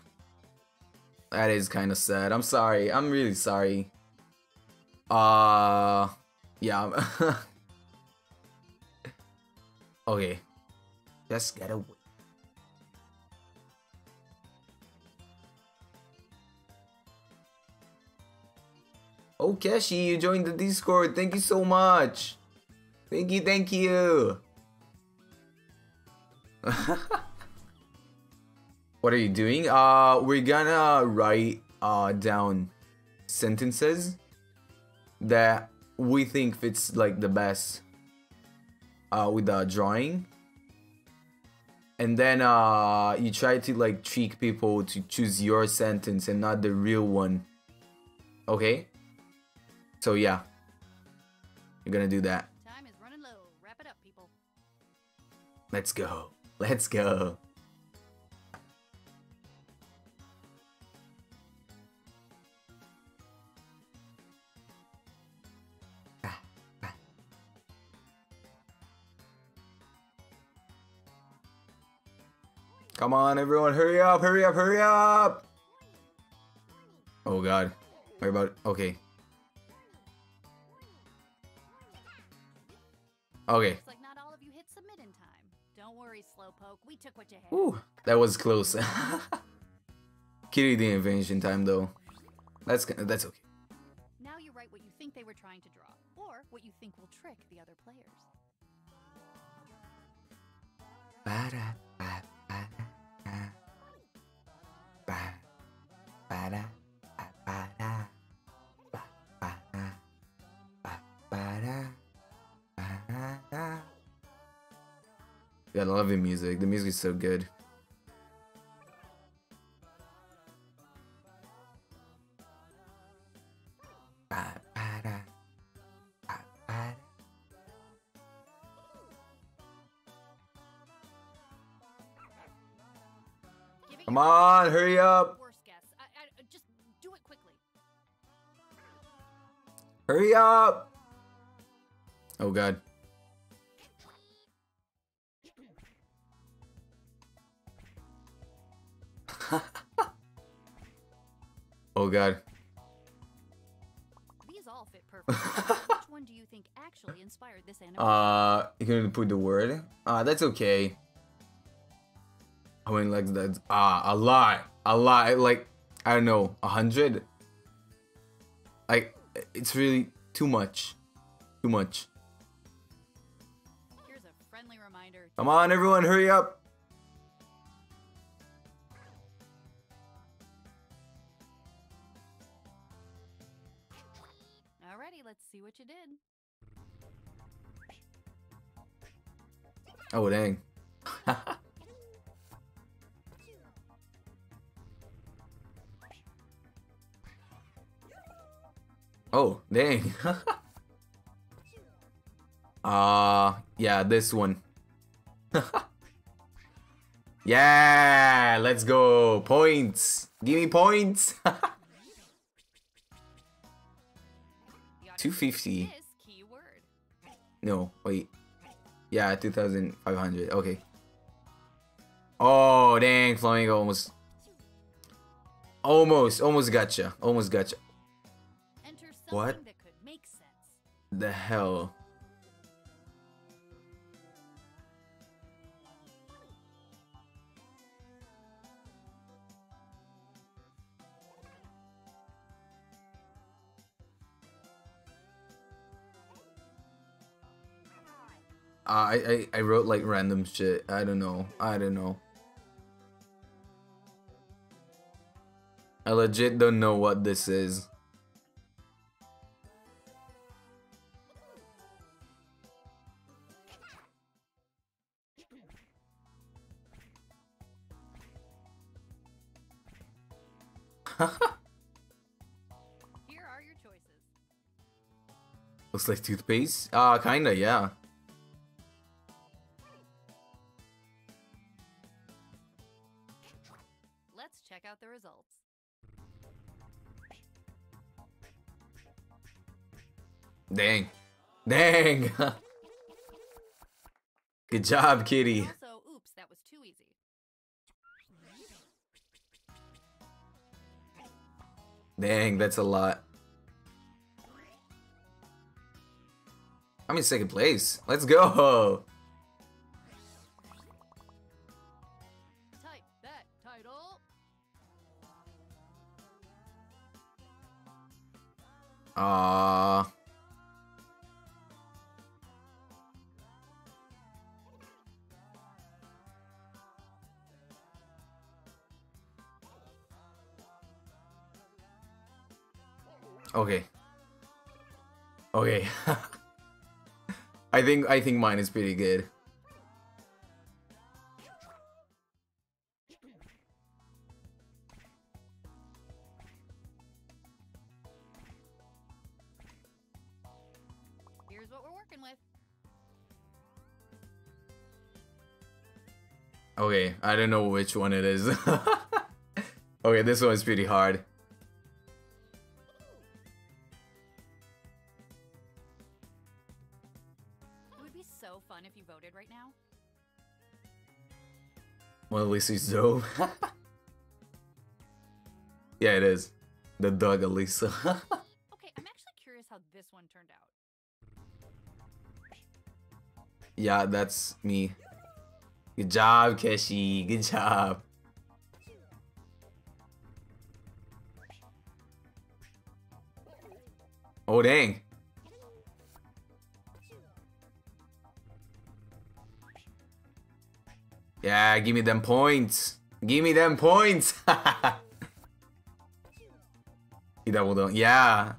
That is kind of sad. I'm sorry. I'm really sorry. Yeah. Okay. Just get away. Oh, Keshi, you joined the Discord. Thank you so much. Thank you. What are you doing? We're gonna write down sentences that we think fits like the best with the drawing. and then you try to like trick people to choose your sentence and not the real one. Okay, so yeah, you're gonna do that. Time is running low. Wrap it up, people. Let's go. Let's go. Come on, everyone, hurry up, hurry up, hurry up! Oh god. Wait about it. Okay. Okay. Looks like not all of you hit submit in time. Don't worry, Slowpoke, we took what you had. Ooh, that was close. Kitty didn't finish in time though. That's okay. Now you write what you think they were trying to draw, or what you think will trick the other players. I love the music. The music is so good. Come on, hurry up! Just do it quickly. Hurry up! Oh god. Oh god. These all fit perfectly. Which one do you think actually inspired this animation? You're gonna put the word? That's okay. I mean, like, that's a lot, like, I don't know, 100? Like, it's really too much. Too much. Here's a friendly reminder. Come on, everyone, hurry up! See what you did. Oh dang. Oh dang. Yeah, this one. Yeah, let's go. Points. Give me points. 250. No, wait. Yeah, 2,500. Okay. Oh, dang. Flamingo almost. Almost gotcha. Almost gotcha. What the hell? I wrote like random shit. I don't know. I legit don't know what this is. Here are your choices. Looks like toothpaste? Kinda, yeah. Dang. Dang. Good job, Kitty. Also, oops, that was too easy. Dang, that's a lot. I'm in second place. Let's go. Type that title. Okay. Okay. I think mine is pretty good. Okay, I don't know which one it is. Okay, this one's pretty hard. It would be so fun if you voted right now. Well, at least he's dope. Yeah, it is. The dog Elisa. Okay, I'm actually curious how this one turned out. Yeah, that's me. Good job, Keshi. Good job. Oh, dang. Yeah, give me them points. Give me them points. He doubled on. Yeah.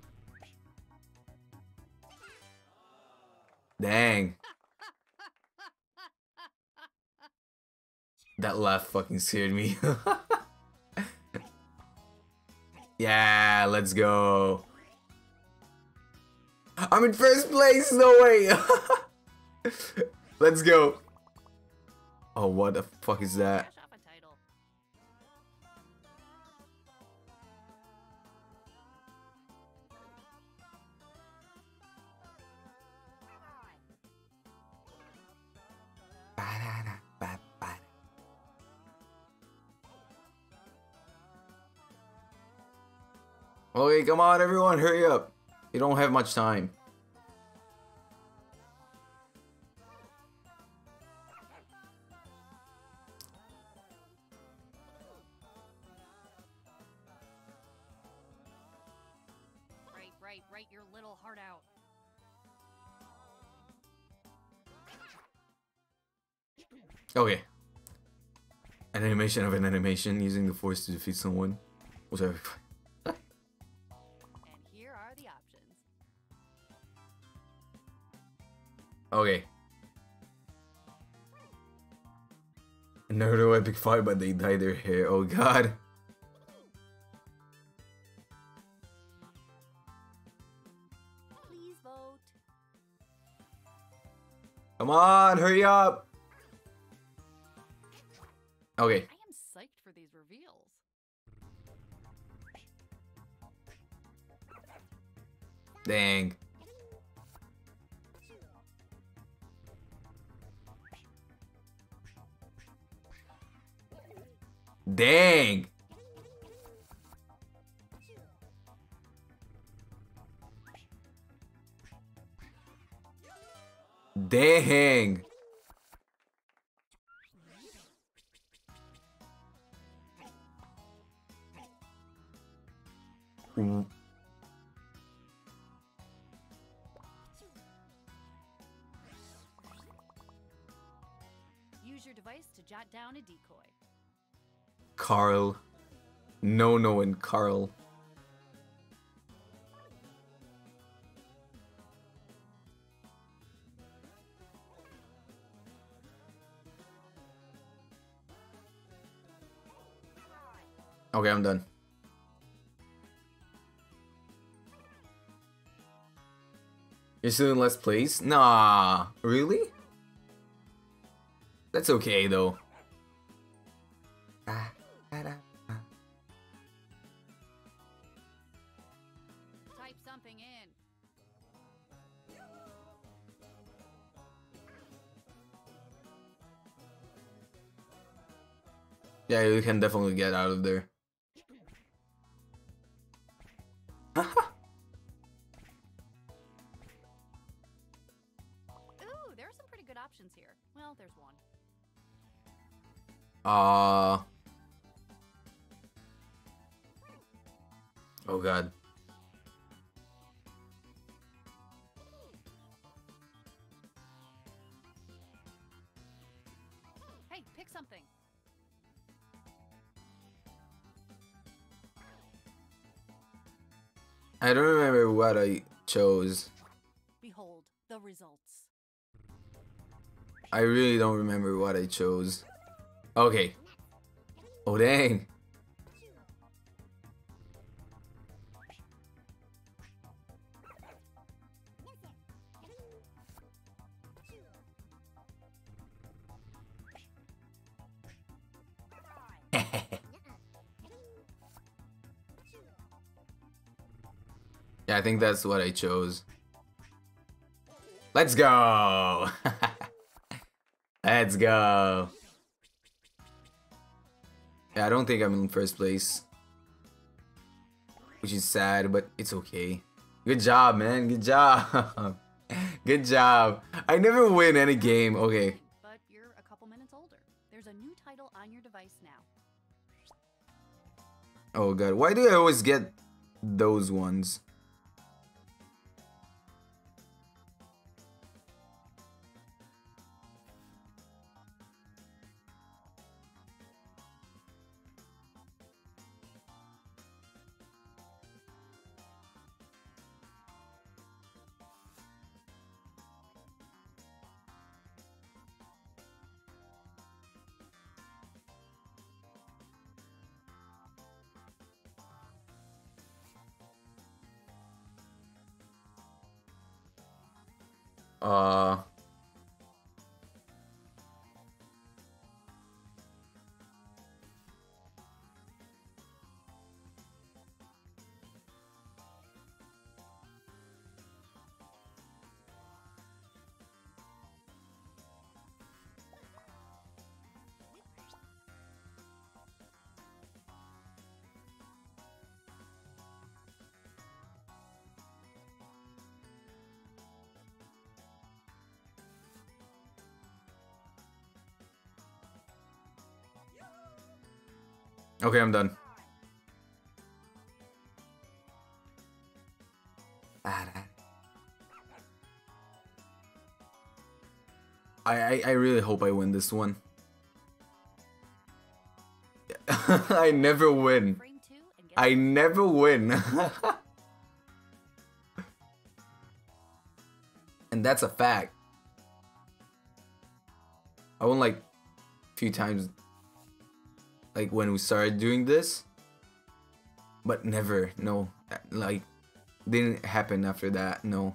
Dang. That laugh fucking scared me. Yeah, let's go. I'm in first place, no way. Let's go. Oh, what the fuck is that? Okay, come on everyone, hurry up. You don't have much time. Right your little heart out. Okay. An animation of an animation using the force to defeat someone. Whatever. Okay. Another epic fight, but they dye their hair. Oh god. Please vote. Come on, hurry up. Okay. I am psyched for these reveals. Dang. Dang. Dang. Use your device to jot down a decoy. Carl. No and Carl. Okay, I'm done. You're still in last place? Nah, really? That's okay though. Yeah, you can definitely get out of there. Ooh, there are some pretty good options here. Well, there's one. Oh god. Hey, pick something. I don't remember what I chose. Behold the results. I really don't remember what I chose. Okay. Oh dang. Yeah, I think that's what I chose. Let's go! Let's go! Yeah, I don't think I'm in first place, which is sad, but it's okay. Good job, man. Good job. Good job. I never win any game. Okay. But you're a couple minutes older. There's a new title on your device now. Oh god, why do I always get those ones? Okay, I'm done. I really hope I win this one. I never win. I never win. And that's a fact. I won like a few times. Like when we started doing this, but never, no, like didn't happen after that, no.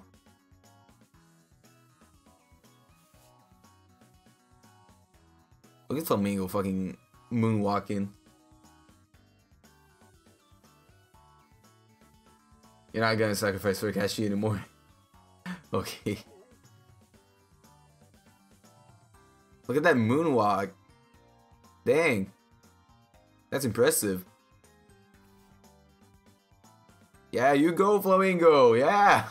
Look at Flamingo fucking moonwalking. You're not gonna sacrifice for Kashi anymore. Okay. Look at that moonwalk. Dang. That's impressive. Yeah, you go, Flamingo. Yeah.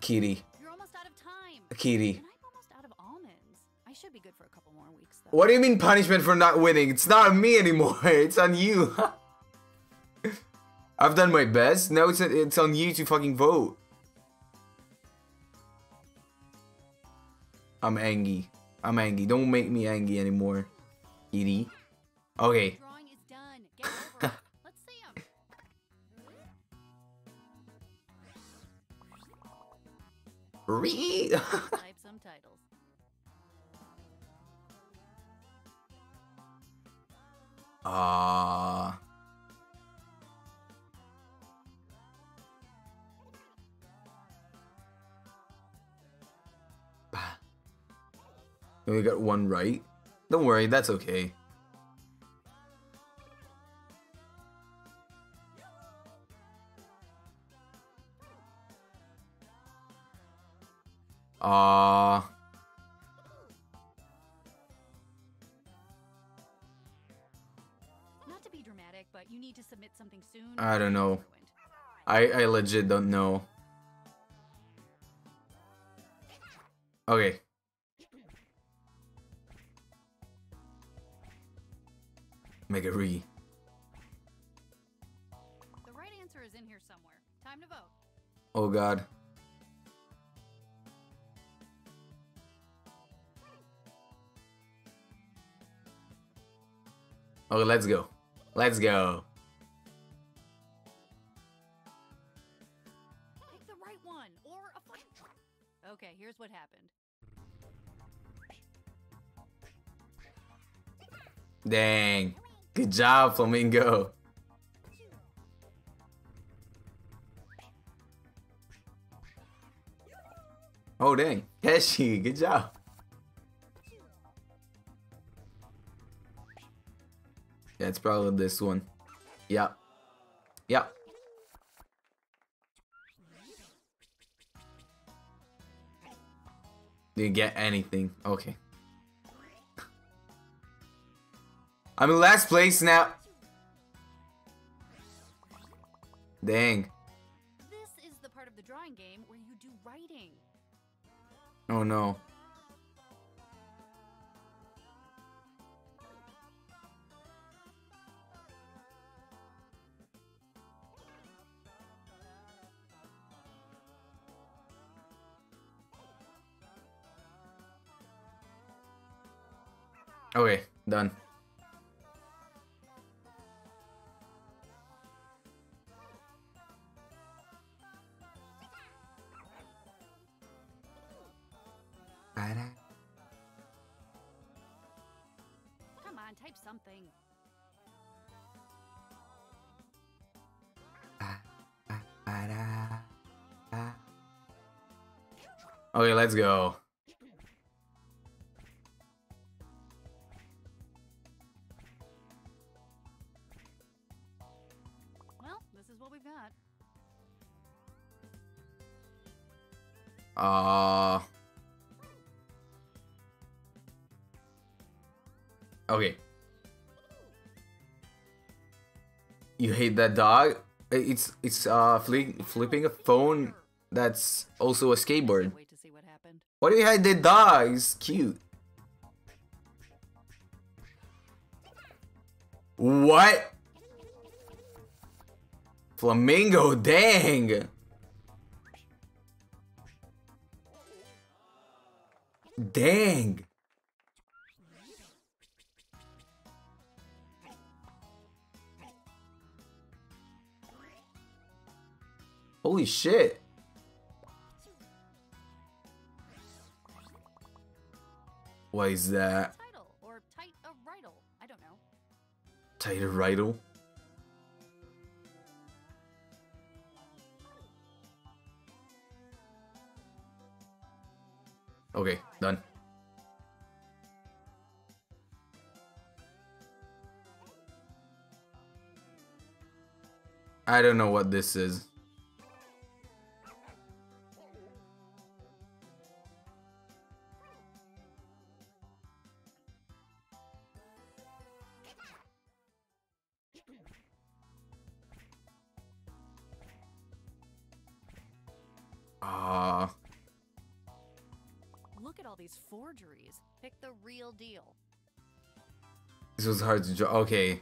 Kitty. You're almost out of time. Kitty. And I'm almost out of almonds. I should be good for a couple more weeks, though. What do you mean punishment for not winning? It's not on me anymore. It's on you. I've done my best. Now it's on you to fucking vote. I'm angry. I'm angry. Don't make me angry anymore, Edie. Okay. Drawing is done. Get over. Let's see 'em. Type some titles. We got one right. Don't worry, that's okay. Not to be dramatic, but you need to submit something soon. I don't know. I legit don't know. Okay. Mega Re. The right answer is in here somewhere. Time to vote. Oh god. Okay, let's go. Let's go. Pick the right one or a fucking. Okay, here's what happened. Dang. Good job, Flamingo. Oh, dang. Keshi, good job. Yeah, it's probably this one. Yep. Yep. Didn't get anything. Okay. I'm in last place now. Dang. This is the part of the drawing game where you do writing. Oh no. Okay, done. Come on, type something. Okay, let's go. Okay. You hate that dog? It's flipping a phone that's also a skateboard. Why do you hate the dog? It's cute. What? Flamingo, dang. Dang. Holy shit. What is that? Title or tight a riddle. I don't know. Tight a riddle? Okay, done. I don't know what this is. Forgeries. Pick the real deal. This was hard to draw. Okay.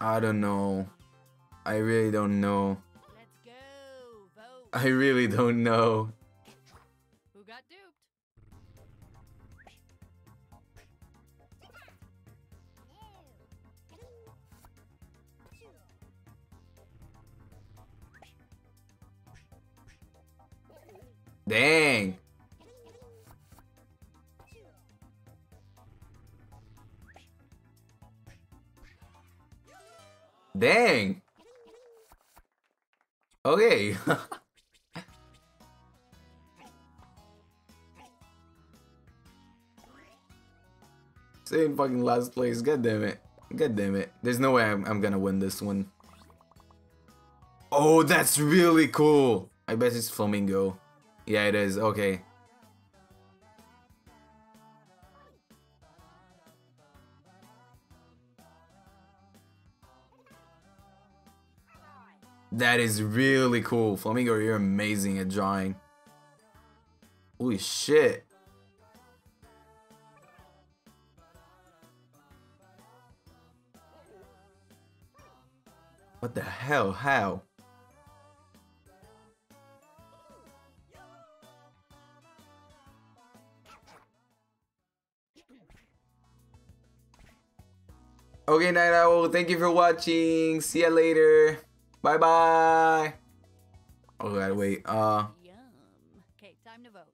I don't know. I really don't know. Let's go. Vote. I really don't know. Who got duped? Dang. Dang. Okay. Same fucking last place. God damn it. God damn it. There's no way I'm gonna win this one. Oh, that's really cool. I bet it's Flamingo. Yeah, it is. Okay. That is really cool. Flamingo, you're amazing at drawing. Holy shit. What the hell? How? Okay, Night Owl, thank you for watching. See ya later. Bye bye. Oh, gotta wait. Yum. Okay, time to vote.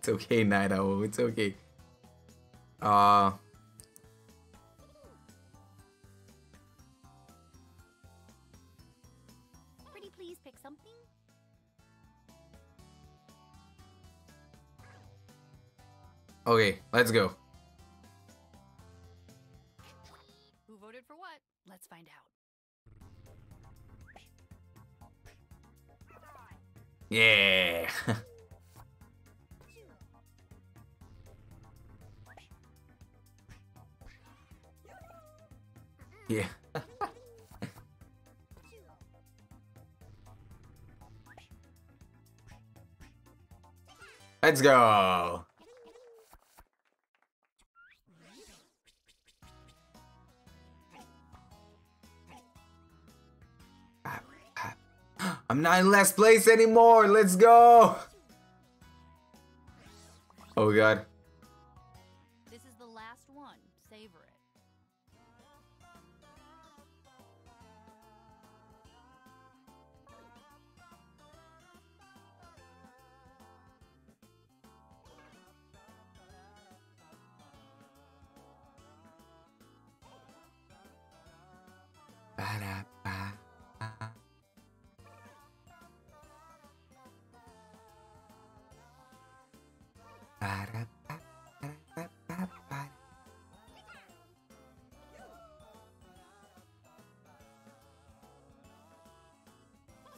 It's okay, Night Owl. It's okay. Pretty please pick something. Okay, let's go. Who voted for what? Let's find out. Yeah. Yeah. Let's go. I'm not in last place anymore. Let's go. Oh god. This is the last one. Savor it.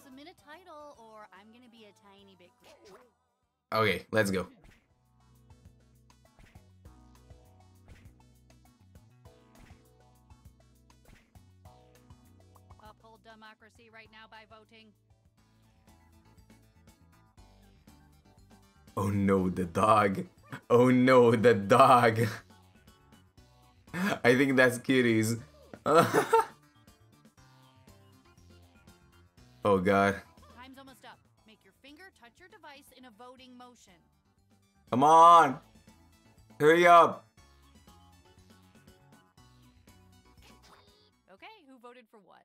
Submit a title or I'm going to be a tiny bit crazy. Okay, let's go. Democracy right now by voting. Oh no, the dog. Oh no, the dog. I think that's kitties. Oh god. Time's almost up. Make your finger touch your device in a voting motion. Come on. Hurry up. Okay, who voted for what?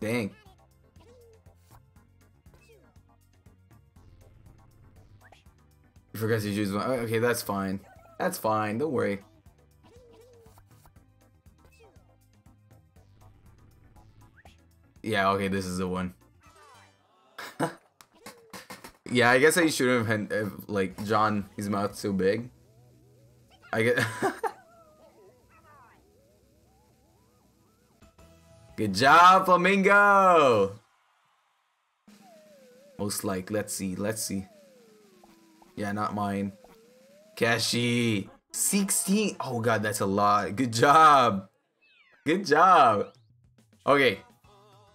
Dang. You forgot to choose one. Okay, that's fine. That's fine. Don't worry. Yeah, okay, this is the one. Yeah, I guess I shouldn't have had, like, John, his mouth's so big. I guess. Good job, Flamingo! Most like, let's see, let's see. Yeah, not mine. Kashi! 16! Oh god, that's a lot. Good job! Good job! Okay,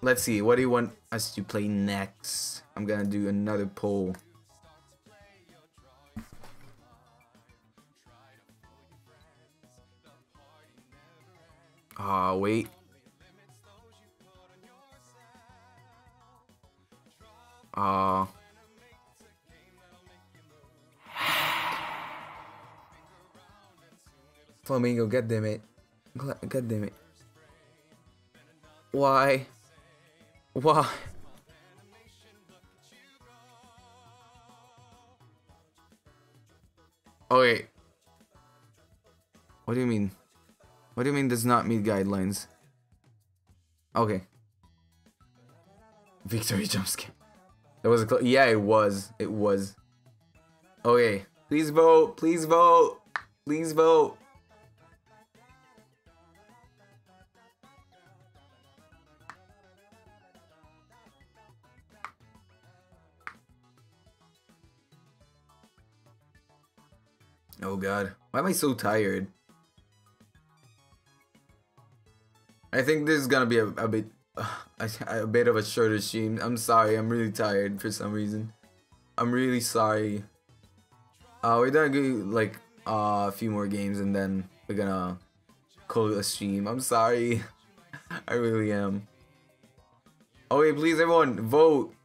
let's see, what do you want us to play next? I'm gonna do another poll. Ah, wait. Flamingo, goddamn it. Goddamn it. Why? Why? Okay. What do you mean? What do you mean does not meet guidelines? Okay. Victory jumpscare. That was a close. Yeah, it was. It was. Okay. Please vote. Please vote. Please vote. Oh god. Why am I so tired? I think this is gonna be a bit. A bit of a shorter stream. I'm sorry, I'm really tired for some reason. I'm really sorry. We're gonna do like a few more games and then we're gonna call it a stream. I'm sorry. I really am. Oh wait, please everyone, vote.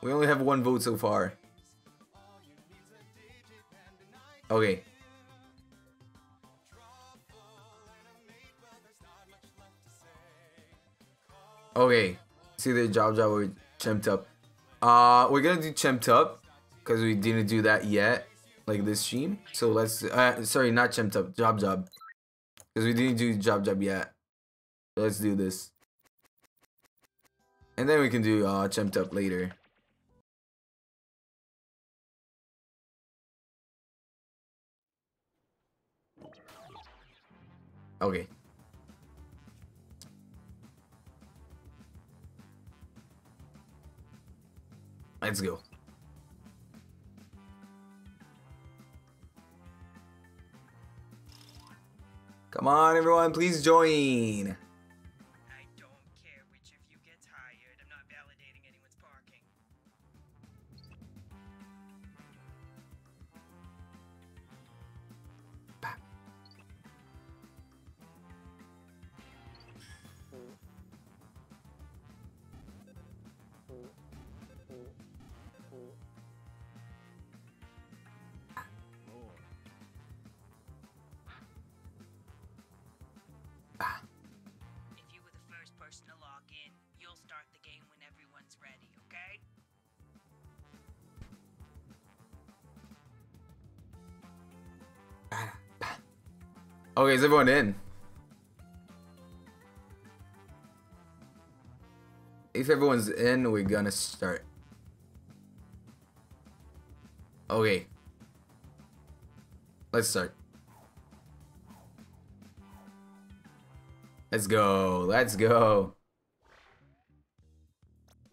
We only have one vote so far. Okay. Okay, it's either Job Job or Champ'd Up. We're gonna do Champ'd Up, because we didn't do that yet, like this stream. So let's, sorry, not Champ'd Up, Job. Because we didn't do Job yet. So let's do this. And then we can do Champ'd Up later. Okay. Let's go. Come on, everyone, please join. I don't care which of you gets hired. I'm not validating anyone's parking. Bah. Okay, is everyone in? If everyone's in, we're gonna start. Okay. Let's start. Let's go. Let's go.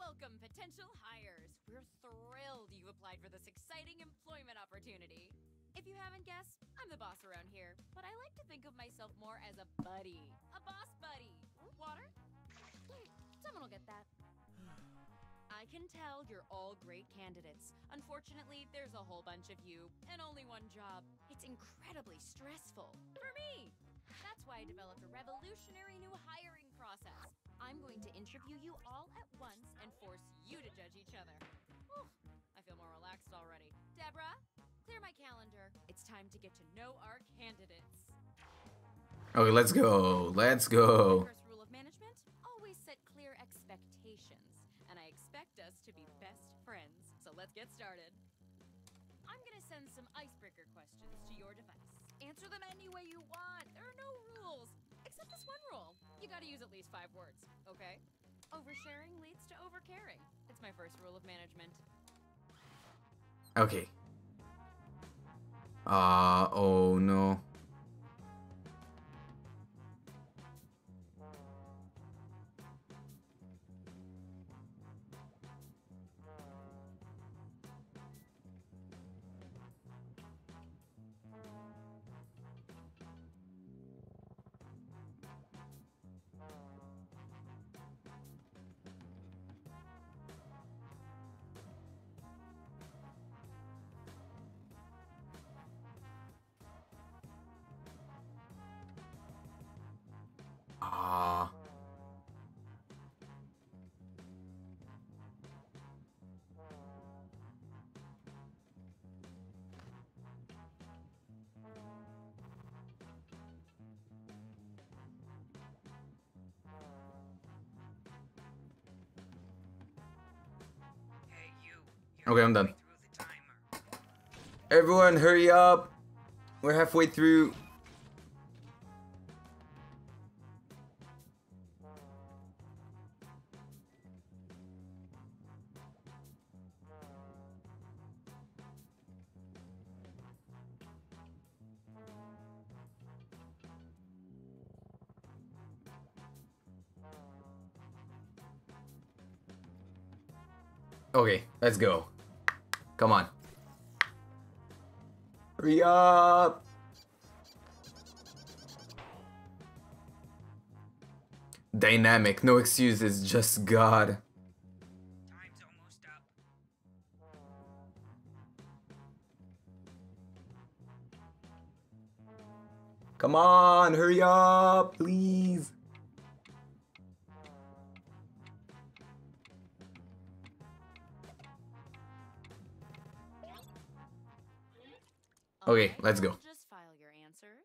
Welcome, potential hires. We're thrilled you applied for this exciting employment opportunity. If you haven't guessed, I'm the boss around here, but I like to think of myself more as a buddy. A boss buddy. Water? Someone will get that. I can tell you're all great candidates. Unfortunately, there's a whole bunch of you, and only one job. It's incredibly stressful. For me! That's why I developed a revolutionary new hiring process. I'm going to interview you all at once and force you to judge each other. Whew, I feel more relaxed already. Deborah? Clear my calendar. It's time to get to know our candidates. Okay, let's go. Let's go. First rule of management, always set clear expectations. And I expect us to be best friends. So let's get started. I'm going to send some icebreaker questions to your device. Answer them any way you want. There are no rules. Except this one rule. You got to use at least 5 words, okay? Oversharing leads to overcaring. It's my first rule of management. Okay. Oh no. Okay, I'm done. Everyone, hurry up! We're halfway through. Okay, let's go. Come on. Hurry up. Dynamic, no excuses, just God. Time's almost up. Come on, hurry up, please. Okay, let's go. Just file your answers.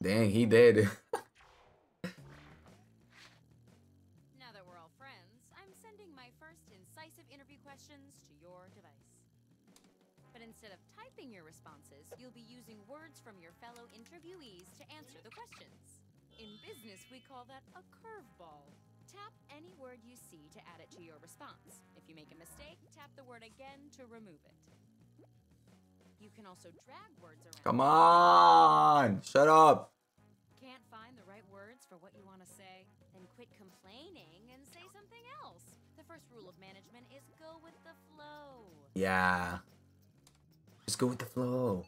Dang, he dead. Now that we're all friends, I'm sending my first incisive interview questions to your device. But instead of typing your responses, you'll be using words from your fellow interviewees to answer the questions. In business, we call that a curveball. Tap any word you see to add it to your response. If you make a mistake, tap the word again to remove it. You can also drag words around. Come on! Shut up! Can't find the right words for what you want to say? Then quit complaining and say something else. The first rule of management is go with the flow. Yeah. Just go with the flow.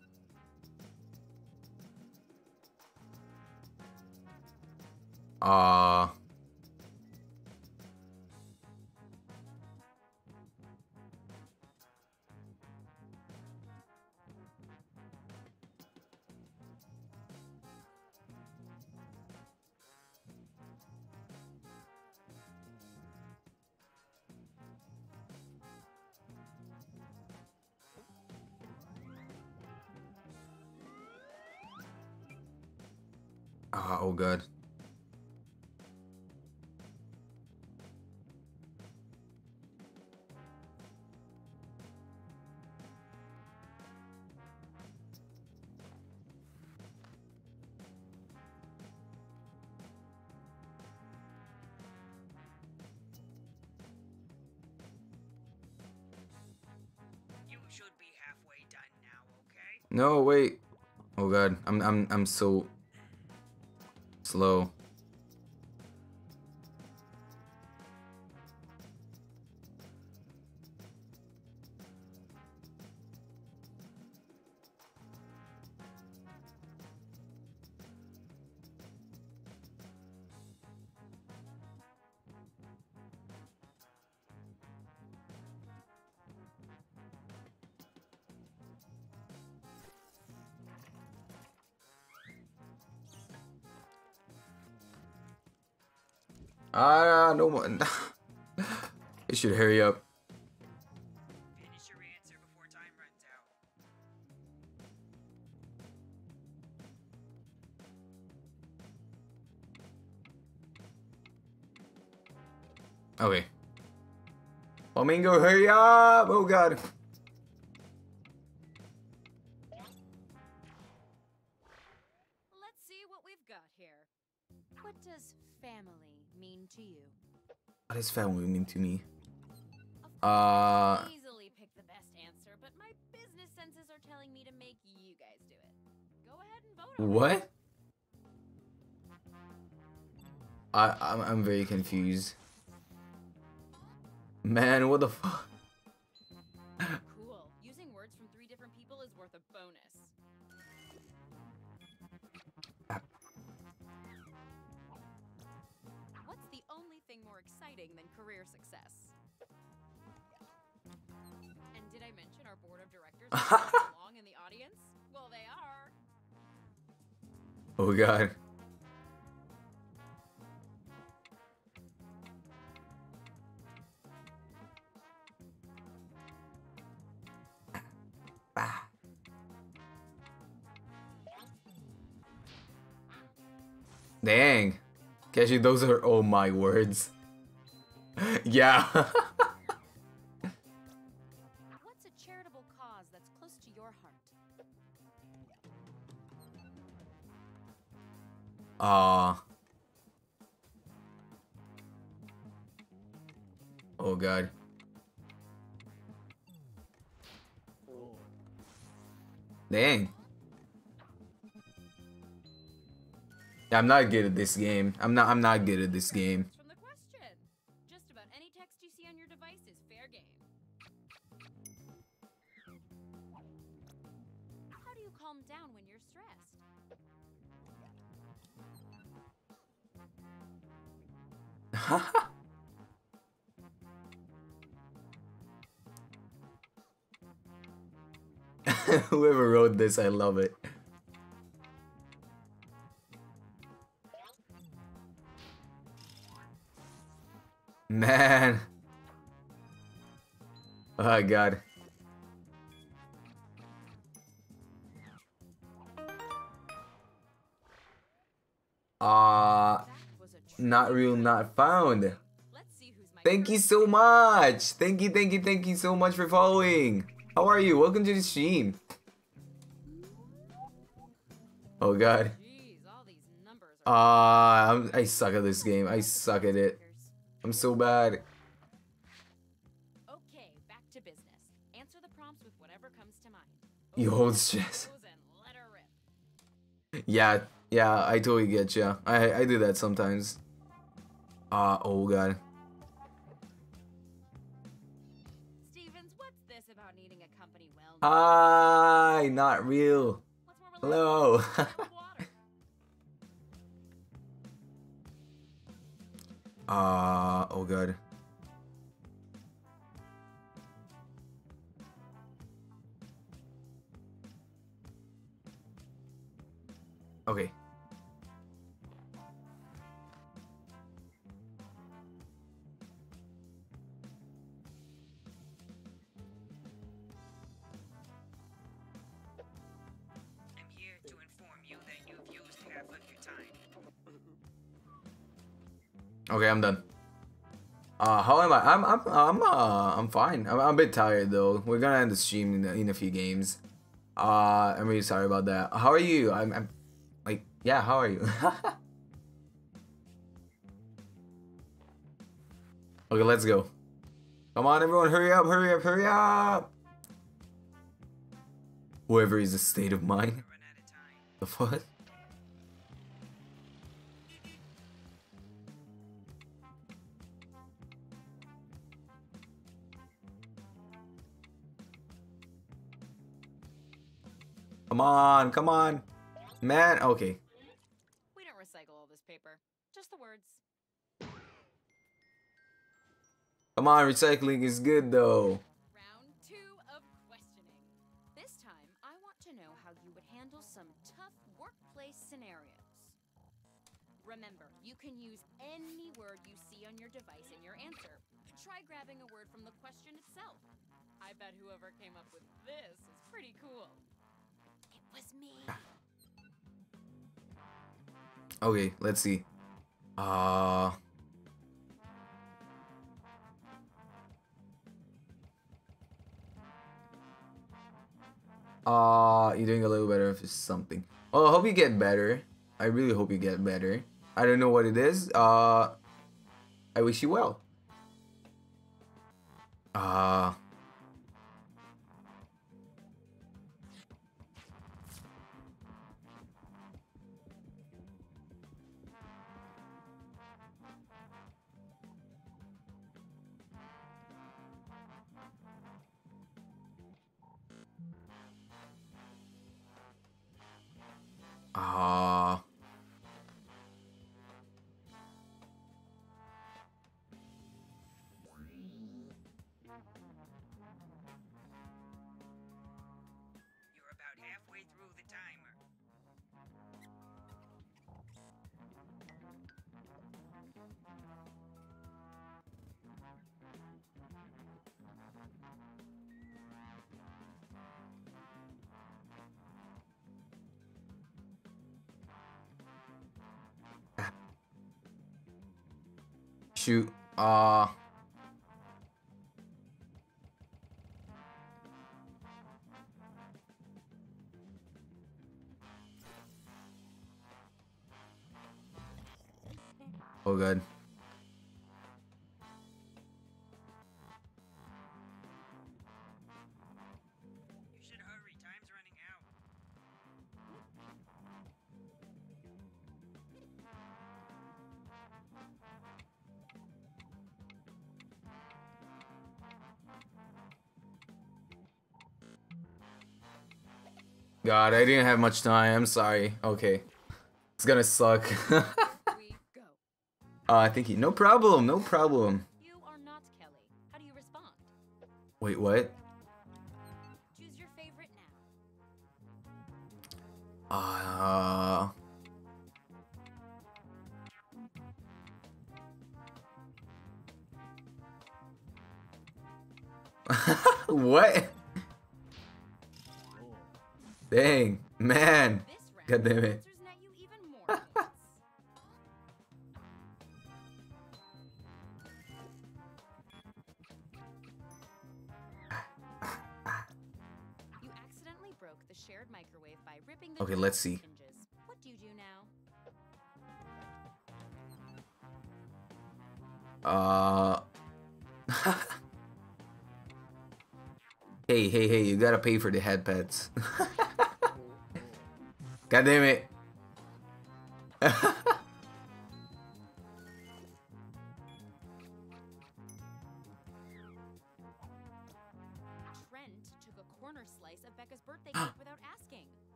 Oh god. You should be halfway done now, okay? No, wait. Oh god, I'm so slow. No one. It should hurry up. Finish your answer before time runs out. Okay. Flamingo, hurry up! Oh god. Let's see what we've got here. What does family mean to you? What does family mean to me? I easily pick the best answer, but my business senses are telling me to make you guys do it. Go ahead and vote on it. What? I'm very confused. Man, what the fuck? Cool. Using words from 3 different people is worth a bonus. More exciting than career success. And did I mention our board of directors are long in the audience? Well, they are. Oh god. Dang. Actually, those are all my words. Yeah. What's a charitable cause that's close to your heart? Oh god. Dang. I'm not good at this game. I'm not good at this game. From the question. Just about any text you see on your device is fair game. How do you calm down when you're stressed? Whoever wrote this, I love it. Man. Oh god. Not real, not found. Thank you so much. Thank you so much for following. How are you? Welcome to the stream. Oh god. I suck at this game. I suck at it. I'm so bad. Okay, back to business. Answer the prompts with whatever comes to mind. You hold stress. Yeah, I totally get ya. I do that sometimes. Oh god. Hi, not real. Hello. Oh god. Okay. Okay, I'm done. How am I? I'm fine. I'm a bit tired though. We're gonna end the stream in a few games. I'm really sorry about that. How are you? I'm like, yeah. How are you? Okay, let's go. Come on, everyone, hurry up, hurry up, hurry up. Whoever is the state of mind. The fuck? Come on, man. Okay. We don't recycle all this paper. Just the words. Come on, recycling is good though. Round two of questioning. This time, I want to know how you would handle some tough workplace scenarios. Remember, you can use any word you see on your device in your answer. Try grabbing a word from the question itself. I bet whoever came up with this is pretty cool. Was me. Okay, let's see. You're doing a little better if it's something. Well, I hope you get better. I really hope you get better. I don't know what it is. I wish you well. Shoot, oh god. God, I didn't have much time. I'm sorry. Okay, it's gonna suck. Thank you. No problem. No problem. You are not Kelly. How do you respond? Wait, what? Choose your favorite now. What? Dang, man. God damn it. shared microwave by ripping the... Okay, let's see. What do you do now? Hey, you gotta pay for the head pads. God damn it.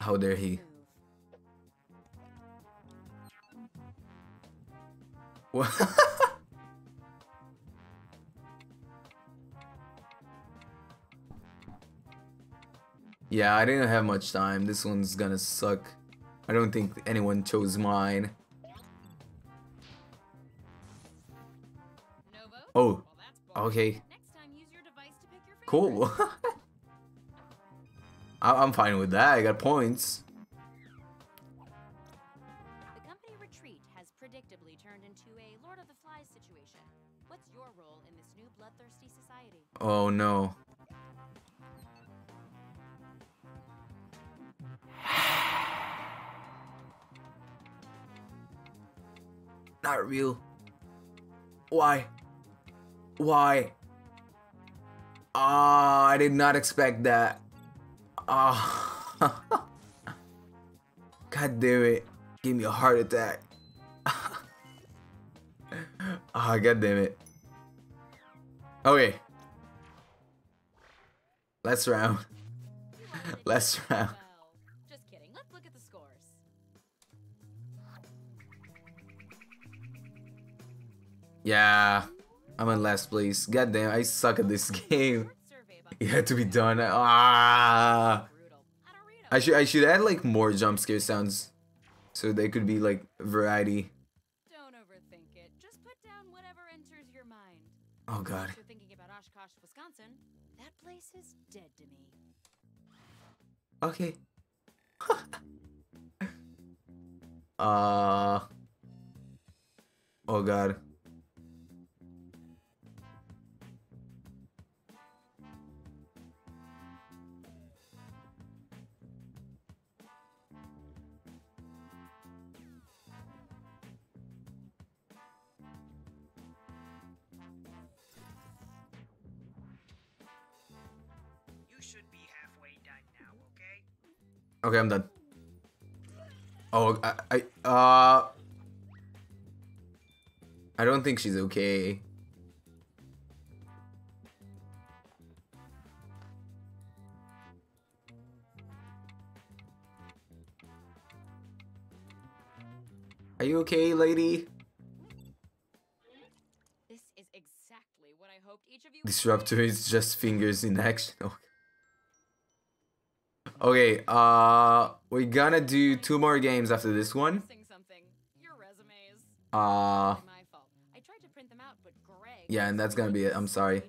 How dare he? What? Yeah, I didn't have much time. This one's gonna suck. I don't think anyone chose mine. Oh, okay. Cool. I'm fine with that. I got points. The company retreat has predictably turned into a Lord of the Flies situation. What's your role in this new bloodthirsty society? Oh no. Not real. Why? Why? Ah, I did not expect that. Oh. God damn it. Give me a heart attack. Ah, oh, God damn it. Okay. Last round. Last round. Just kidding. Let's look at the scores. Yeah. I'm in last place. God damn, I suck at this game. It had to be done. Ah! I should add like more jump scare sounds, so they could be like variety. Don't overthink it. Just put down whatever enters your mind. Oh God. If you're thinking about Oshkosh, Wisconsin, that place is dead to me. Okay. Oh God. Okay, I'm done. Oh, I don't think she's okay. Are you okay, lady? This is exactly what I hoped each of you... Disruptor is just fingers in action. Okay. Okay, we're gonna do 2 more games after this one. Yeah, and that's gonna be it. I'm sorry.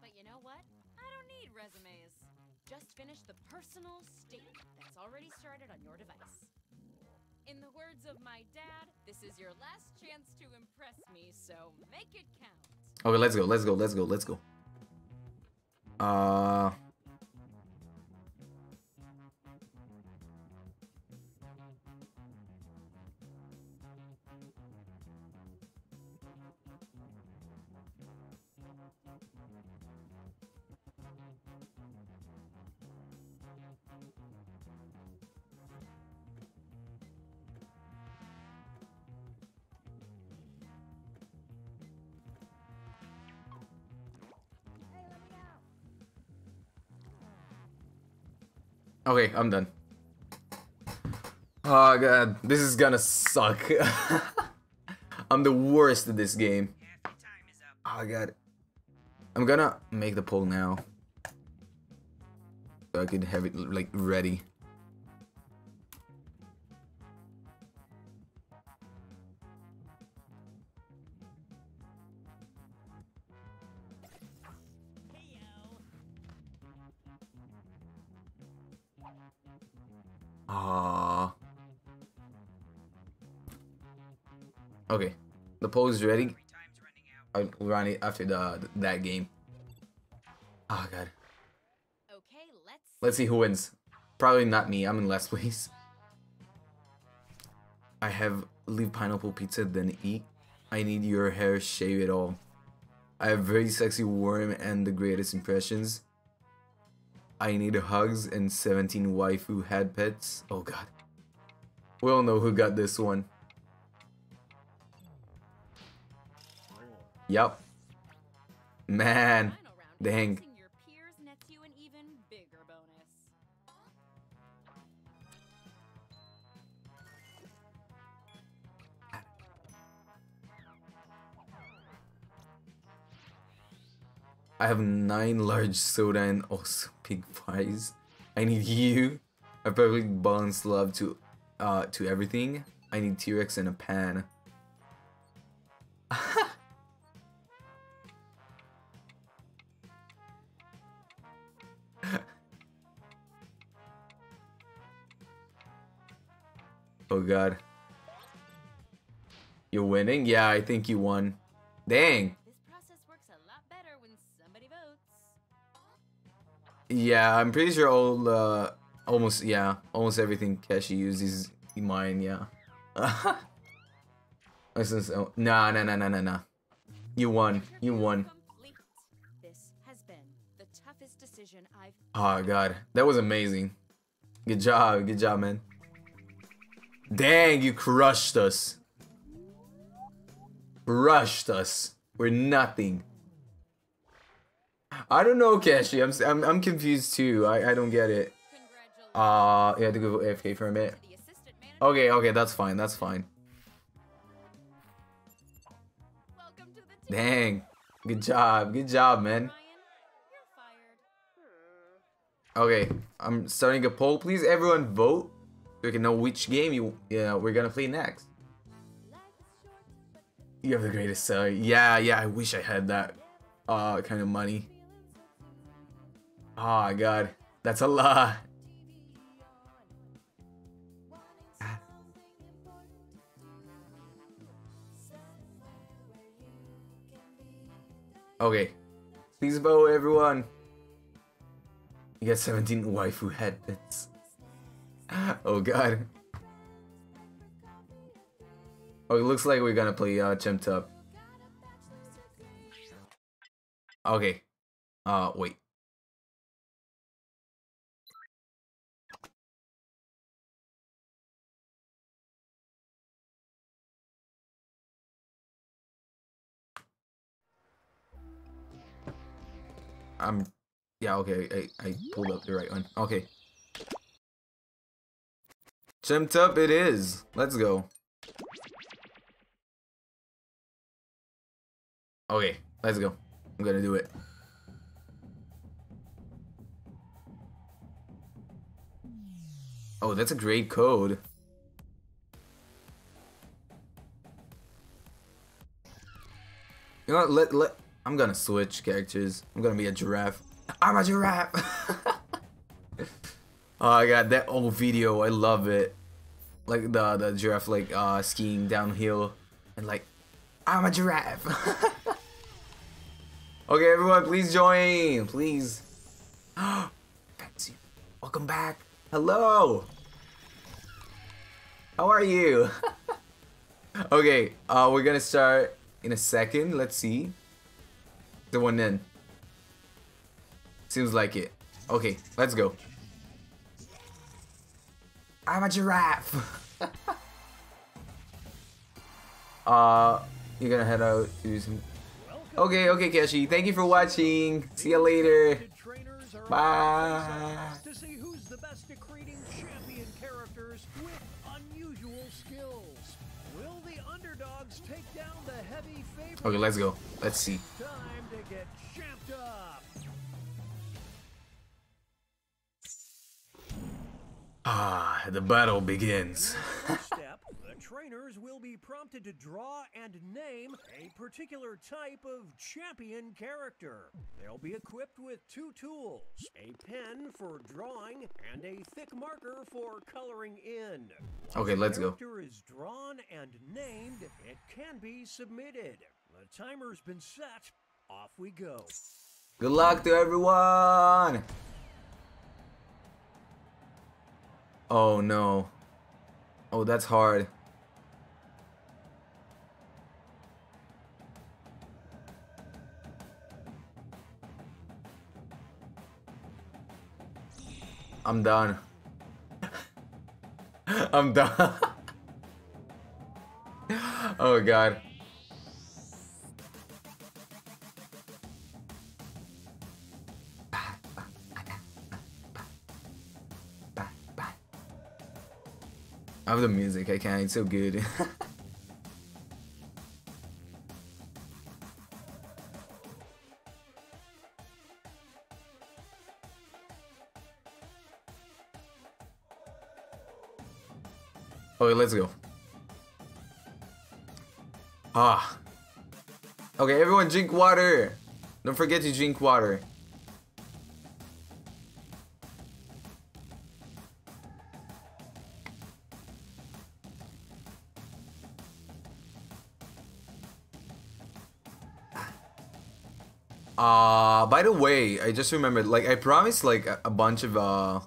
But you know what? I don't need resumes. Just finish the personal statement that's already started on your device. In the words of my dad, this is your last chance to impress me, so make it count. Okay, let's go. Let's go. Let's go. Let's go. Okay, I'm done. Oh God, this is gonna suck. I'm the worst at this game. Oh God. I'm gonna make the poll now, so I could have it like ready. Okay, the poll is ready. I'll run it after that game. Oh God. Okay, let's Let's see who wins. Probably not me. I'm in last place. I have leave pineapple pizza, then eat. I need your hair, shave it all. I have very sexy worm and the greatest impressions. I need hugs and 17 waifu had pets. Oh god. We all know who got this one. Yup. Man. Dang. I have 9 large soda and also pig pies. I need you. I probably balance love to everything. I need T-Rex and a pan. Oh god. You're winning? Yeah, I think you won. Dang. Yeah, I'm pretty sure all, almost everything Keshi uses is mine, yeah. Nah. You won. You won. This has been the toughest decision I've oh god, that was amazing. Good job, man. Dang, you crushed us. Crushed us. We're nothing. I don't know, Keshi. I'm confused too. I don't get it. You had to go AFK for a minute. Okay, that's fine. That's fine. Dang. Good job, man. Okay, I'm starting a poll. Please, everyone, vote. So we can know which game we're gonna play next. You have the greatest seller. Yeah. I wish I had that kind of money. Oh god, that's a lot. Okay, please vote, everyone. You got 17 waifu headpins. Oh god. Oh, it looks like we're gonna play Champ'd Up. Okay. Wait. Okay, I pulled up the right one. Okay. Champ'd Up it is. Let's go. Okay, let's go. I'm gonna do it. Oh, that's a great code. You know what? I'm gonna switch characters. I'm gonna be a giraffe. I'm a giraffe! Oh god, that old video, I love it. Like the giraffe like skiing downhill and like I'm a giraffe. Okay, everyone, please join, please. Fancy. Welcome back. Hello. How are you? Okay, we're gonna start in a second. Let's see. The one in. Seems like it. Okay, let's go. I'm a giraffe. You're gonna head out to do some. Okay, Keshi. Thank you for watching. See you later. Bye. To see who's the best at creating champion characters with unusual skills. Will the underdogs take down the heavy favorite? Okay, let's go. Let's see. Time to get champed up. Ah, the battle begins. Trainers will be prompted to draw and name a particular type of champion character. They'll be equipped with 2 tools, a pen for drawing and a thick marker for coloring in. Okay, let's go. Once the character is drawn and named, it can be submitted. The timer's been set. Off we go. Good luck to everyone. Oh no. Oh, that's hard. I'm done. I'm done. Oh god. I love the music, I can't, it's so good. Okay, let's go. Ah. Okay, everyone drink water. Don't forget to drink water. By the way, I just remembered, like, I promised, like, a bunch of, I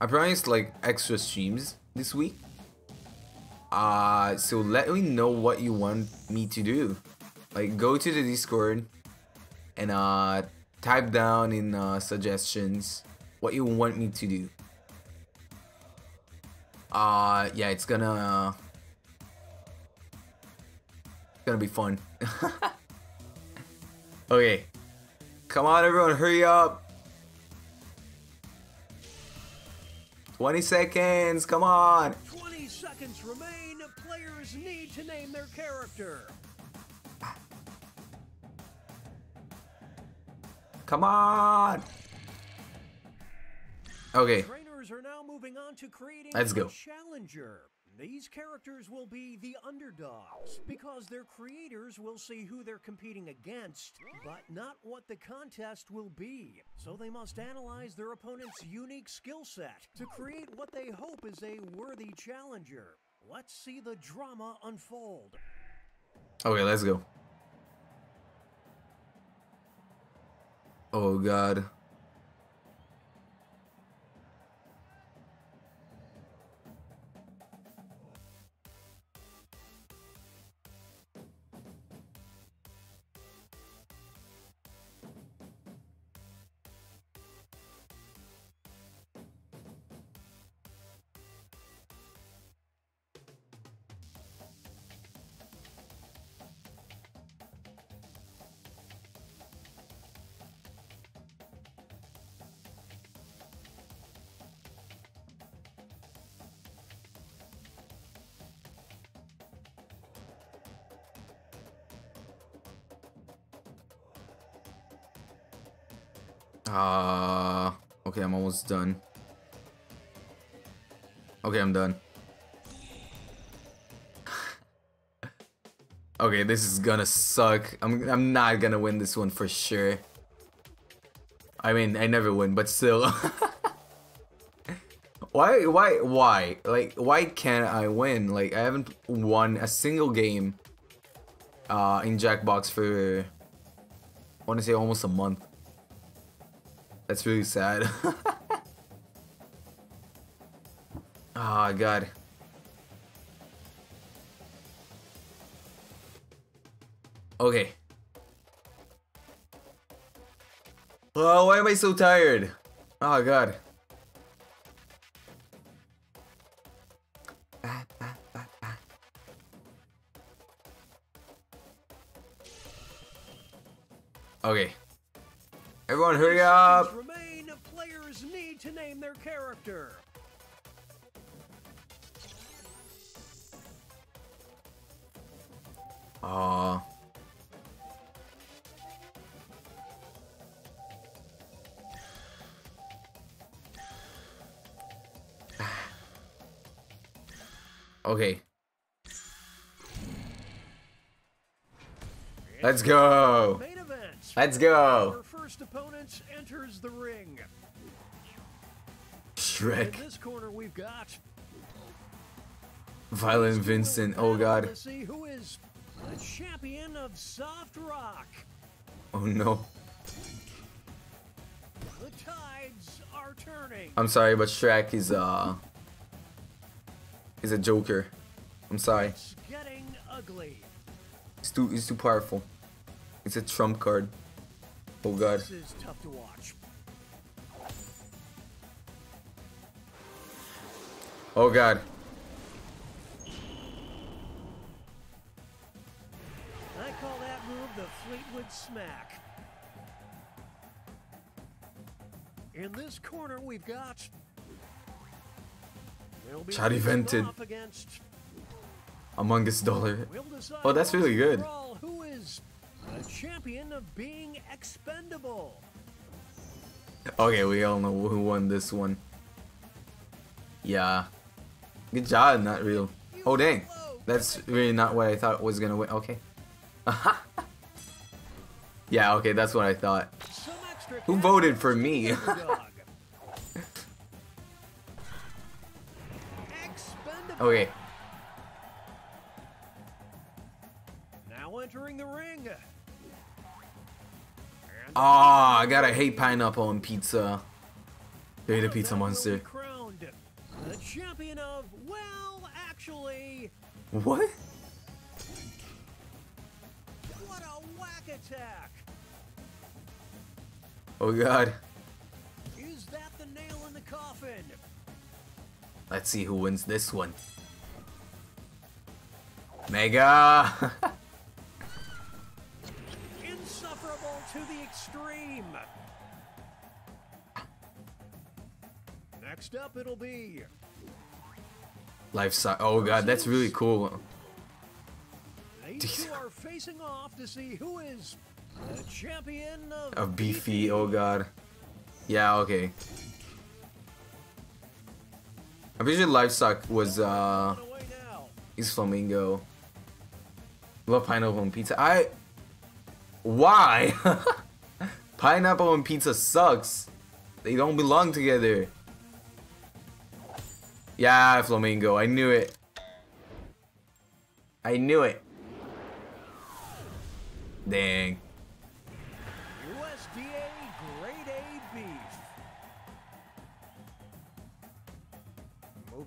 promised, like, extra streams this week. So let me know what you want me to do. Like, go to the Discord and, type down in, suggestions what you want me to do. Yeah, it's gonna be fun. Okay. Come on, everyone, hurry up. 20 seconds, come on. 20 seconds remain. Players need to name their character. Come on. Okay. Trainers are now moving on to creating a challenger. These characters will be the underdogs because their creators will see who they're competing against, but not what the contest will be. So they must analyze their opponent's unique skill set to create what they hope is a worthy challenger. Let's see the drama unfold. Okay, let's go. Oh, God. Okay, I'm almost done. Okay, I'm done. Okay, this is gonna suck. I'm not gonna win this one for sure. I mean, I never win, but still. Why? Like, why can't I win? Like, I haven't won a single game in Jackbox for, I wanna say, almost a month. That's really sad. Oh, God. Okay. Oh, why am I so tired? Oh, God. Okay. Everyone, hurry up! Remain. Players need to name their character. Okay. Let's go. Let's go. Opponents enters the ring. Shrek. In this corner we've got Violent Vincent. Oh God. Let's see who is the champion of soft rock. Oh no. The tides are turning. I'm sorry, but Shrek is is a joker. I'm sorry. It's getting ugly. He's too powerful. It's a trump card. Oh god. This is tough to watch. Oh god. I call that move the Fleetwood Smack. In this corner we've got Chad invented Among Us Dollar. Oh, that's really good. Who is a champion of being expendable? Okay, we all know who won this one. Yeah. Good job, Not Real. Oh dang. That's really not what I thought was gonna win. Okay. Yeah, okay, that's what I thought. Who voted for me? Okay. Now entering the ring. Ah, oh, I gotta hate pineapple and pizza. They're the pizza monster. The champion of, well, actually. What? What a whack attack! Oh god. Is that the nail in the coffin? Let's see who wins this one. Mega! Insufferable to the extreme. Next up, it'll be Lifestyle. Oh god, that's really cool. These two are facing off to see who is the champion of beefy. Oh god. Yeah, okay. I'm pretty sure Livestock was, East Flamingo. Love pineapple and pizza. Why? Pineapple and pizza sucks. They don't belong together. Yeah, Flamingo. I knew it. I knew it. Dang.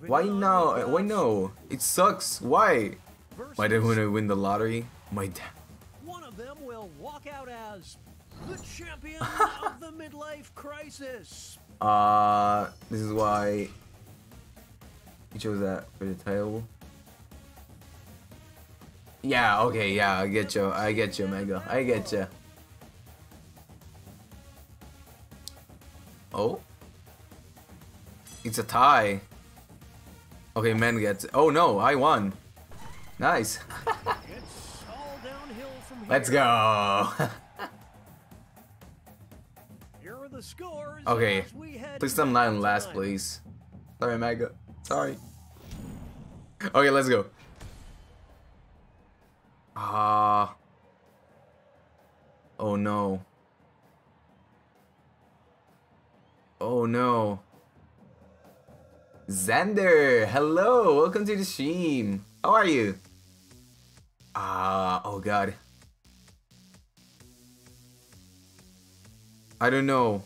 Why no? Why no? It sucks. Why? Why didn't I win the lottery? My dad. One of them will walk out as the champion of the midlife crisis. This is why you chose that for the title. Yeah. Okay. Yeah. I get you. I get you, Mega. I get you. Oh. It's a tie. Okay, man gets it. Oh no, I won. Nice. It's all downhill from here. Let's go. Here are the scores. Okay, please I'm not in last place. Sorry, Mega. Sorry. Okay, let's go. Oh no. Oh no. Xander, hello, welcome to the stream. How are you? Oh god. I don't know.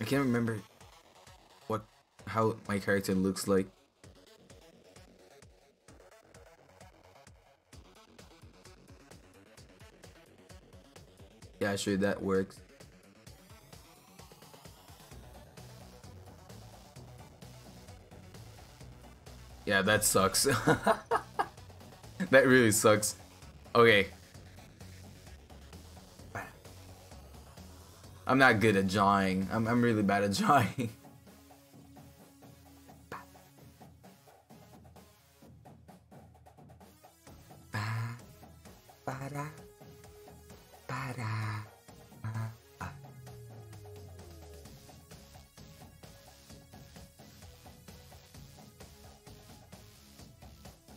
I can't remember how my character looks like. Yeah, sure, that works. Yeah, that sucks. That really sucks. Okay. I'm not good at drawing. I'm really bad at drawing.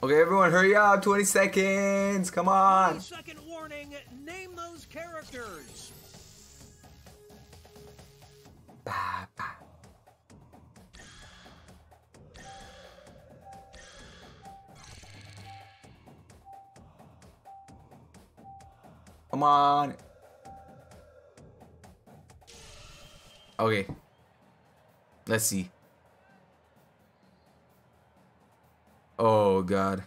Okay, everyone, hurry up. 20 seconds. Come on. Second warning. Name those characters. Bah, bah. Come on. Okay. Let's see. Oh God.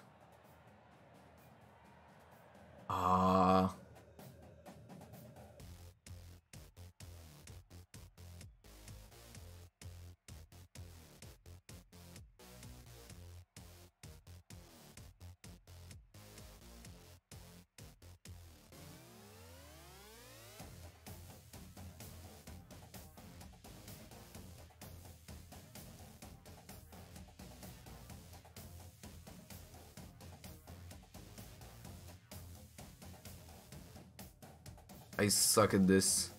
Ah. I suck at this.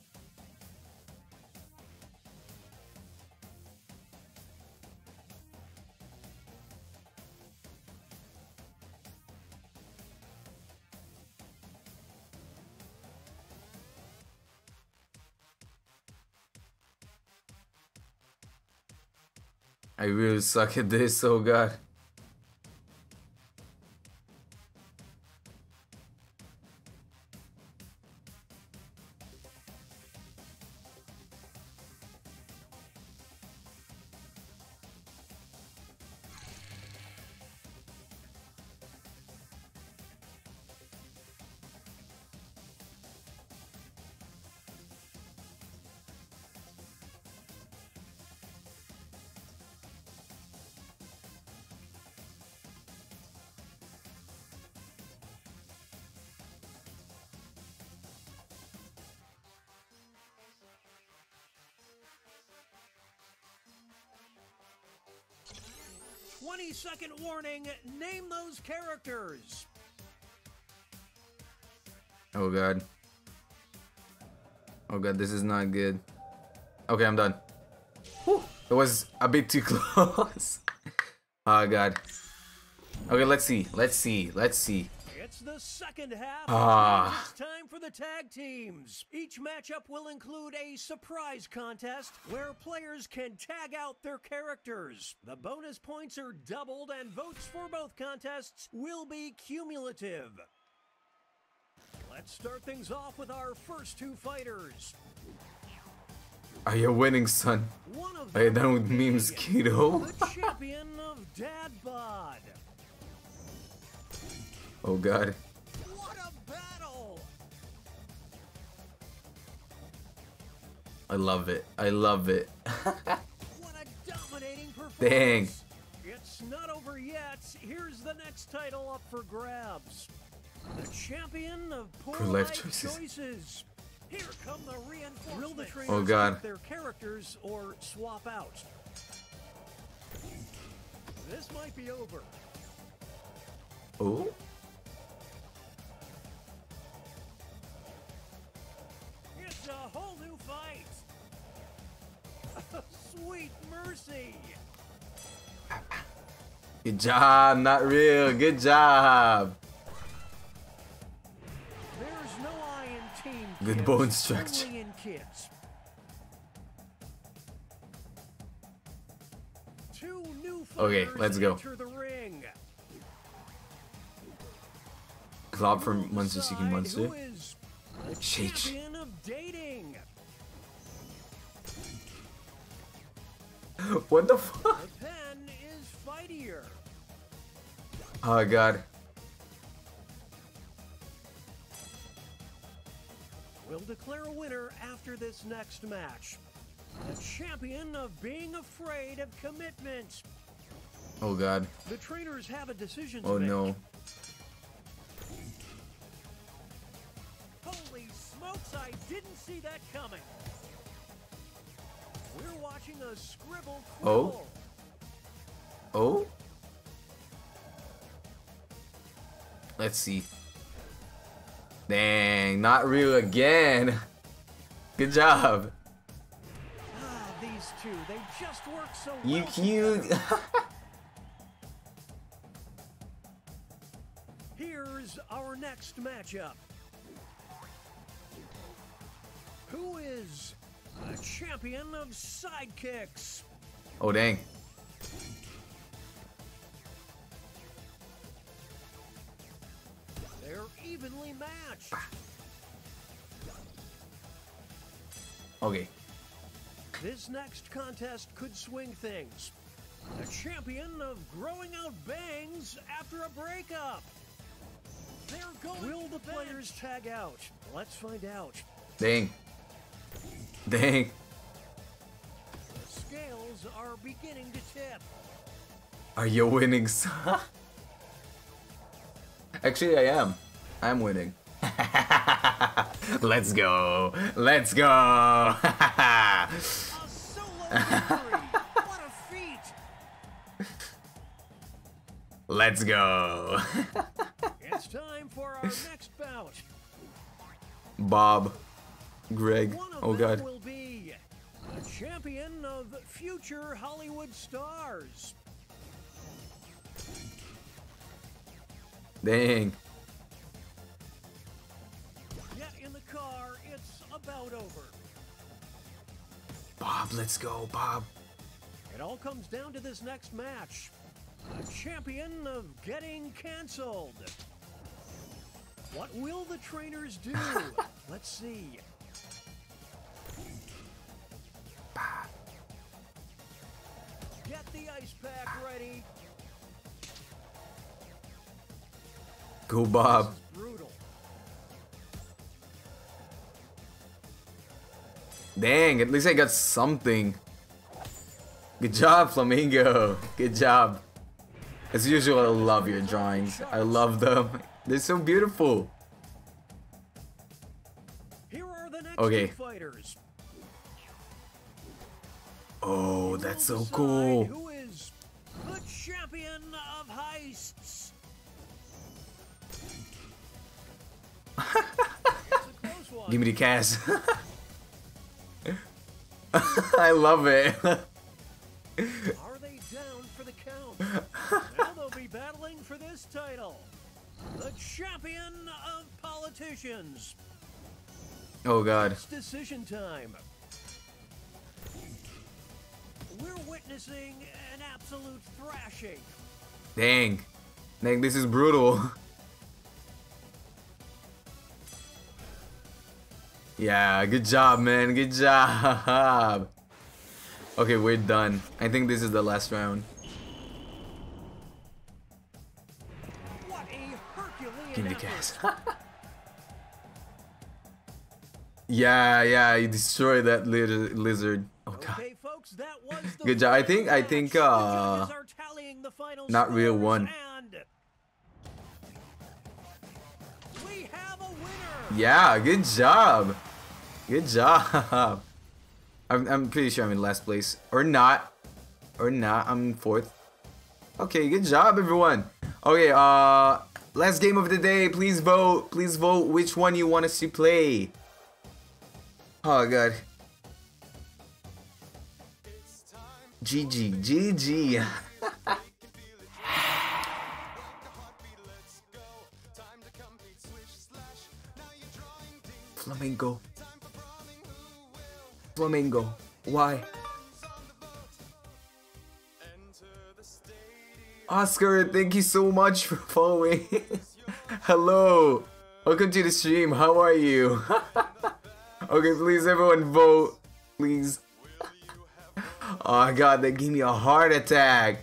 I really suck at this, oh God. Second warning, name those characters. Oh God. Oh God, this is not good. Okay, I'm done. Whew, that was a bit too close. Oh God. Okay, let's see. Let's see. Let's see. It's the second half. It's time for the tag teams. Each matchup will include a surprise contest where players can tag out their characters. The bonus points are doubled and votes for both contests will be cumulative. Let's start things off with our first two fighters. Are you winning, son? Are you done with memes, kiddo? The champion of Dad Bod. Oh God. What a battle. I love it. I love it. What a dominating performance. Dang. It's not over yet. Here's the next title up for grabs. The champion of poor life choices. Here come the reinforcements. Oh God. Their characters or swap out. This might be over. Oh. A whole new fight. Sweet mercy. Good job, not real. Good job. There's no I in team. Good kids. Bone structure. Two new okay, let's go. Club from monster seeking monster. Champion of dating. What the fuck? The pen is fightier. Oh God. We'll declare a winner after this next match. The champion of being afraid of commitment. Oh God. The trainers have a decision to make. Oh no. I didn't see that coming. We're watching a scribble. Oh. Oh. Let's see. Dang, not real again. Good job. Ah, these two, they just work so well. You cute. is our next matchup. Who is the champion of sidekicks? Oh, dang. They're evenly matched. Okay. This next contest could swing things. The champion of growing out bangs after a breakup. They're going. Will the players tag out? Let's find out. Dang. Dang. The scales are beginning to tip. Are you winning, son? Actually, I am. I'm winning. Let's go. Let's go. A solo victory. What a feat. Let's go. It's time for our next bout. Bob. Greg. Oh, God. Will be the champion of future Hollywood stars. Dang. Get in the car. It's about over. Bob, let's go, Bob. It all comes down to this next match. The champion of getting canceled. What will the trainers do? Let's see. Bob. Get the ice pack ready. Go, Bob. Brutal. Dang, at least I got something. Good job, Flamingo. Good job. As usual, I love your drawings. I love them. They're so beautiful. Here are the next two fighters. Oh, that's so cool. Who is the champion of heists? Give me the cash. I love it. Are they down for the count? Now they'll be battling for this title. The champion of politicians. Oh, God. It's decision time. We're witnessing an absolute thrashing. Dang. Dang, this is brutal. Yeah, good job, man. Good job. Okay, we're done. I think this is the last round. What a Herculean Give me the gas. Yeah, you destroyed that lizard. Oh, God. Okay, folks, that was the good job. I think not real one. We have a winner. Yeah, good job. Good job. I'm pretty sure I'm in last place. Or not. Or not. I'm in fourth. Okay, good job, everyone. Okay, last game of the day. Please vote. Please vote which one you want us to play. Oh, God. GG. GG. Flamingo. Flamingo, why? Oscar, thank you so much for following. Hello, welcome to the stream. How are you? Okay, please everyone vote, please. Oh God, that gave me a heart attack.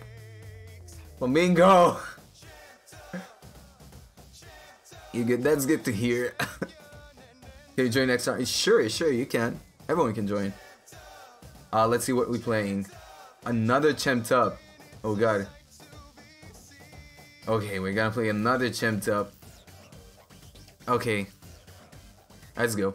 Flamingo, you good? That's good to hear. Can you join next time? Sure, you can. Everyone can join. Let's see what we're playing. Another Champ'd Up. Oh, God. Okay, we're gonna play another Champ'd Up. Okay. Let's go.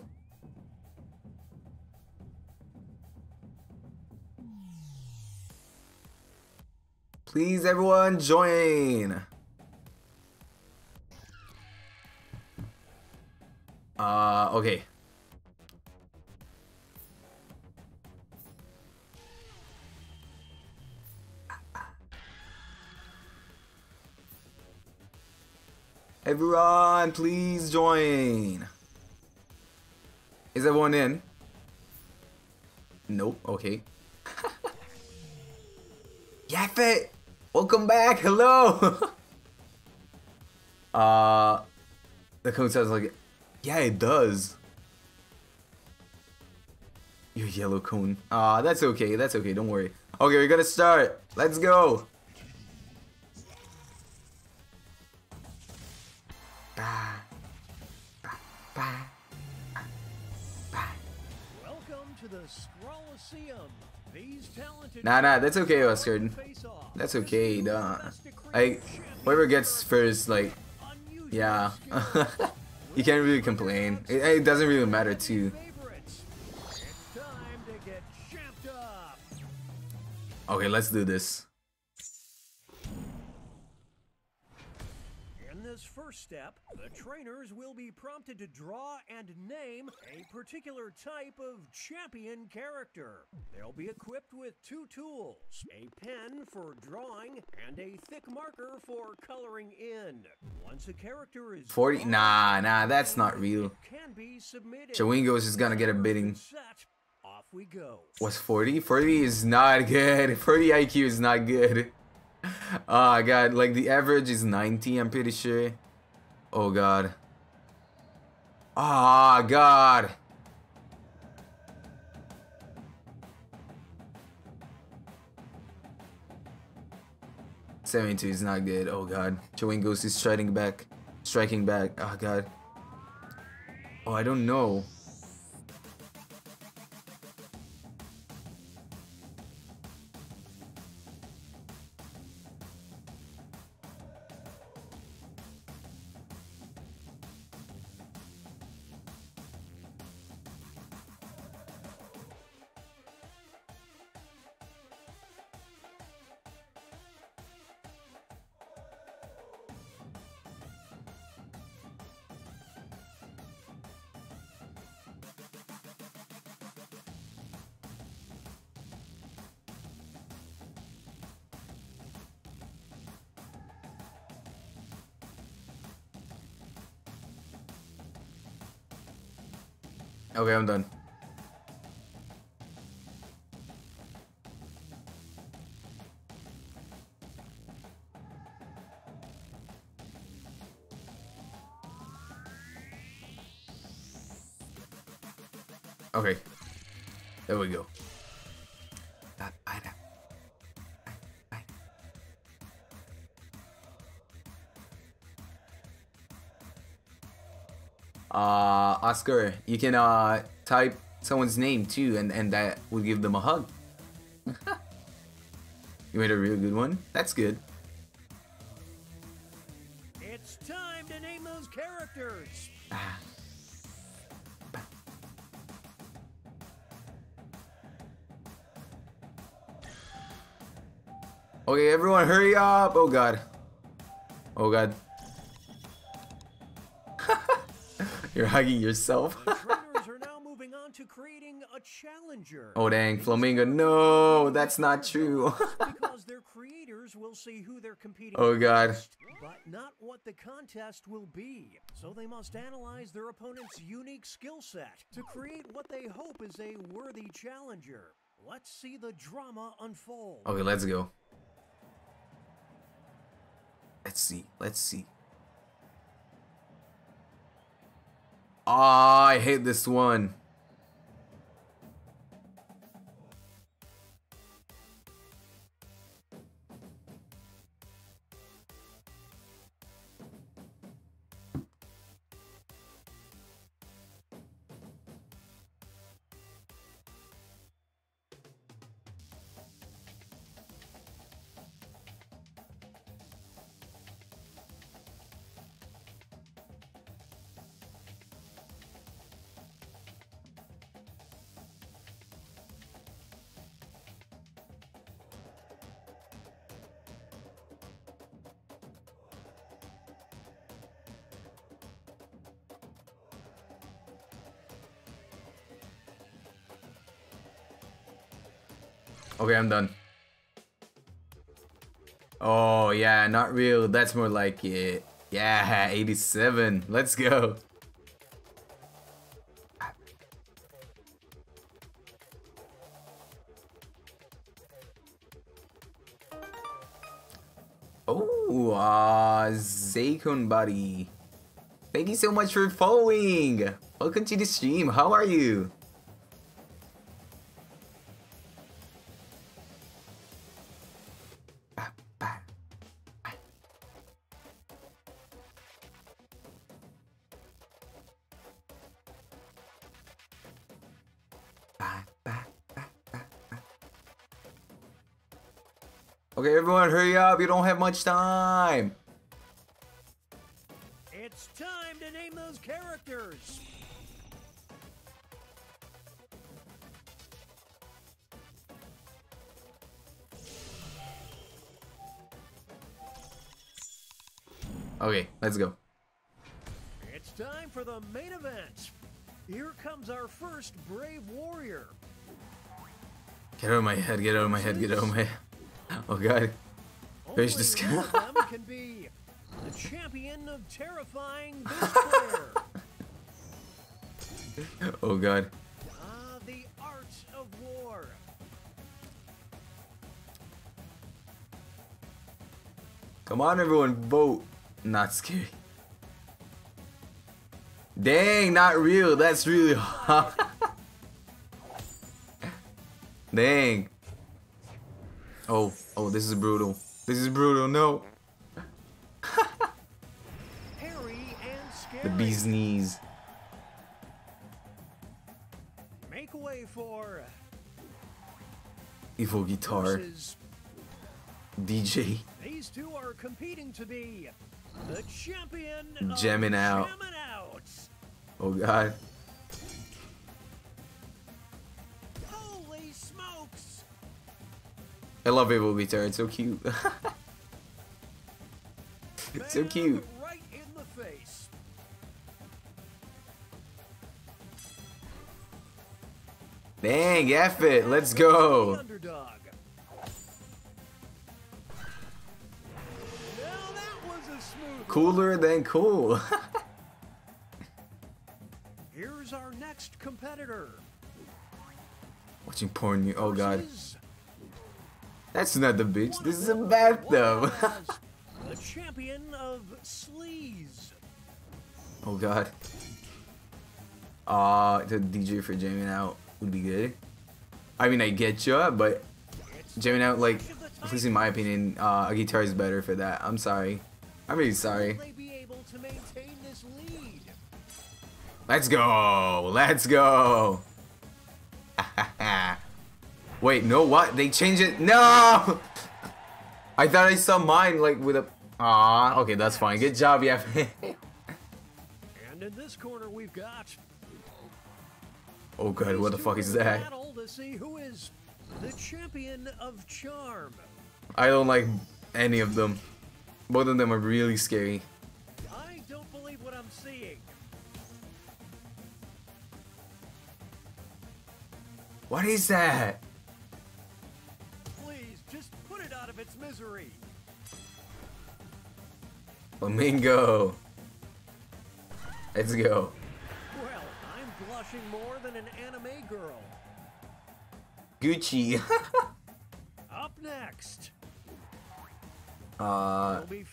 Please, everyone, join! Okay. Everyone, please join. Is everyone in? Nope. Okay. Yafit, welcome back. Hello. The comment sounds like, yeah, it does. You yellow cone. That's okay. That's okay. Don't worry. Okay, we're gonna start. Let's go. Nah, that's okay, Oscar. That's okay, duh. Like, whoever gets first, like, yeah. You can't really complain. It doesn't really matter, too. Okay, let's do this. In this first step, the trainers will be prompted to draw and name a particular type of champion character. They'll be equipped with two tools, a pen for drawing and a thick marker for coloring in. Once a character is 40, nah, that's not real. Chawingo's is gonna get a bidding. Off we go. What's 40? 40 is not good. 40 IQ is not good. Oh god, like the average is 90, I'm pretty sure. Oh god. Ah god. Oh, 72 is not good. Oh god. Chawingos is striking back. Oh god. Oh, I don't know. Okay, I'm done. Okay. There we go. Oscar, you can type someone's name too, and that will give them a hug. You made a real good one. That's good. It's time to name those characters. Okay, everyone, hurry up! Oh god. Oh god. You're hugging yourself. The trainers are now moving on to creating a challenger. Oh dang, Flamingo! No, that's not true. Because their creators will see who they're competing against. Oh god. But not what the contest will be. So they must analyze their opponent's unique skill set to create what they hope is a worthy challenger. Let's see the drama unfold. Okay, let's go. Let's see. Ah, I hate this one. Okay, I'm done. Oh yeah, not real. That's more like it. Yeah, 87. Let's go. Oh, Zaycon buddy. Thank you so much for following. Welcome to the stream. How are you? Okay, everyone, hurry up. You don't have much time. It's time to name those characters. Okay, let's go. It's time for the main event. Here comes our first brave warrior. Get out of my head, get out of my head, get out of my head. Oh god. There's this guy. Can be the champion of terrifying this player. Oh god. The art of war. Come on everyone, vote. Not scary. Dang, not real. That's really hard. Dang. Oh, oh, this is brutal. This is brutal, no. Hairy and scary. The bee's knees. Make way for Evil Guitar. DJ. These two are competing to be the champion. Jamming out. Oh god. Holy smokes! I love Evil Guitar, it's so cute. It's so cute. Right in the face. Dang, F it, let's go. Now that was a smooth cooler than cool. Here's our next competitor. Watching porn, you, oh god. That's not the bitch. This is a bathtub. The champion of sleaze. Oh god. The DJ for jamming out would be good. I mean, I get ya, but jamming out, like, at least in my opinion, a guitar is better for that. I'm sorry. I'm really sorry. Let's go. Let's go. Wait, no, what? They changed it? No! I thought I saw mine, like, with a... Aww, okay, that's fine. Good job, yeah. And in this corner, we've got... Oh god, what the fuck is that? To see who is the champion of charm. I don't like any of them. Both of them are really scary. I don't believe what I'm seeing. What is that? Of its misery. Flamingo. Let's go. Well, I'm blushing more than an anime girl. Gucci. Up next.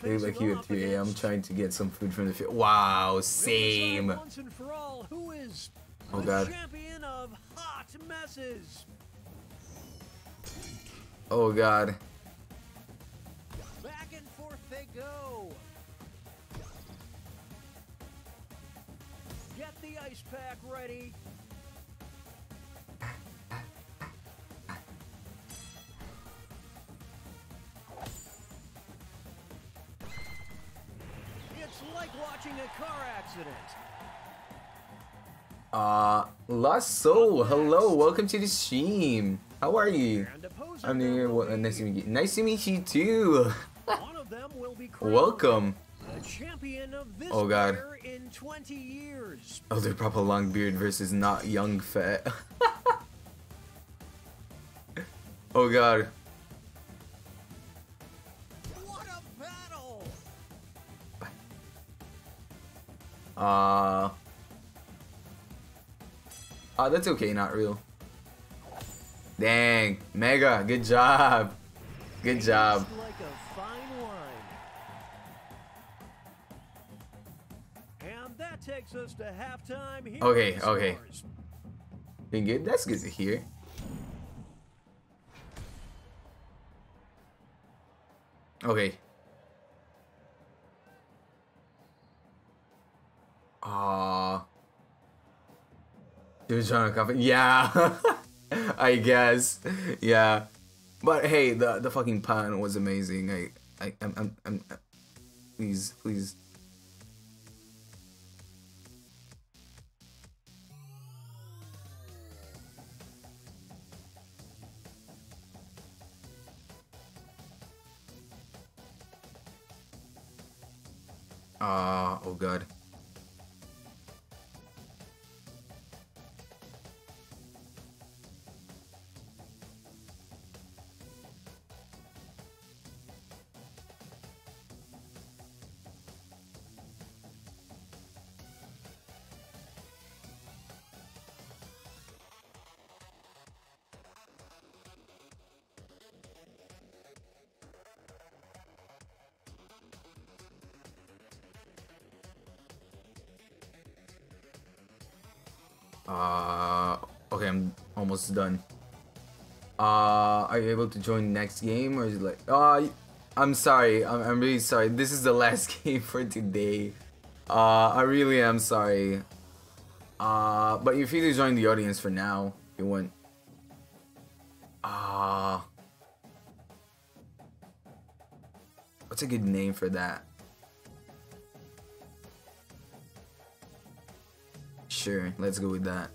Maybe like you at 3 a.m. trying to get some food from the field. Wow, same. Once and for all, who is oh god. Champion of hot messes. Oh god. They go. Get the ice pack ready. It's like watching a car accident. Lasso, hello, welcome to the stream. How are you? I'm here. Nice to meet you. Nice to meet you too. Welcome. Champion of this oh god. In 20 years. Oh, they're proper long beard versus not young fat. Oh god. What a battle. That's okay, not real. Dang, Mega, good job. Good job. Like a fine wine. And that takes us to halftime here. Okay, okay. Been good. That's good to hear. Okay. Dude, trying to copy. Yeah. I guess. Yeah. But hey, the fucking pun was amazing. I'm please. Oh god. Okay, I'm almost done. Are you able to join next game, or is it like, I'm sorry, I'm really sorry. This is the last game for today. I really am sorry. But you're free to join the audience for now, if you want. What's a good name for that? Sure, let's go with that.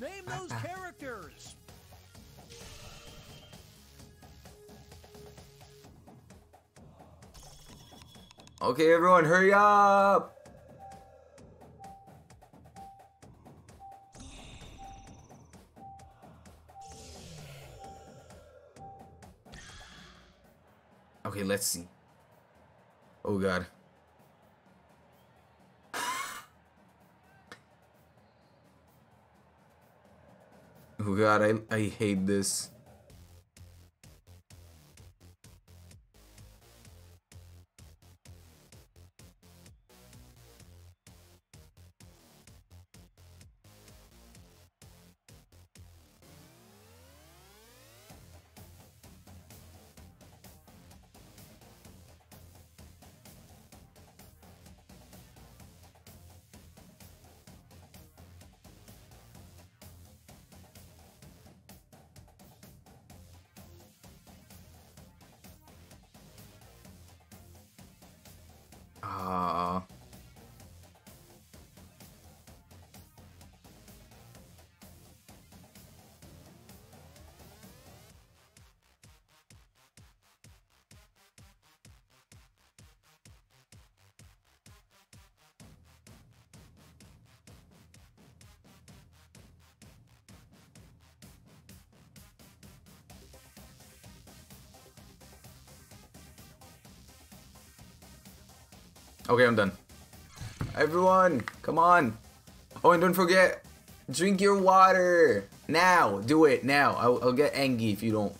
Name those characters. Okay, everyone, hurry up. Okay, let's see. Oh god. Oh god, I hate this. Okay, I'm done. Everyone, come on. Oh, and don't forget, drink your water. Now, do it, now. I'll get angry if you don't.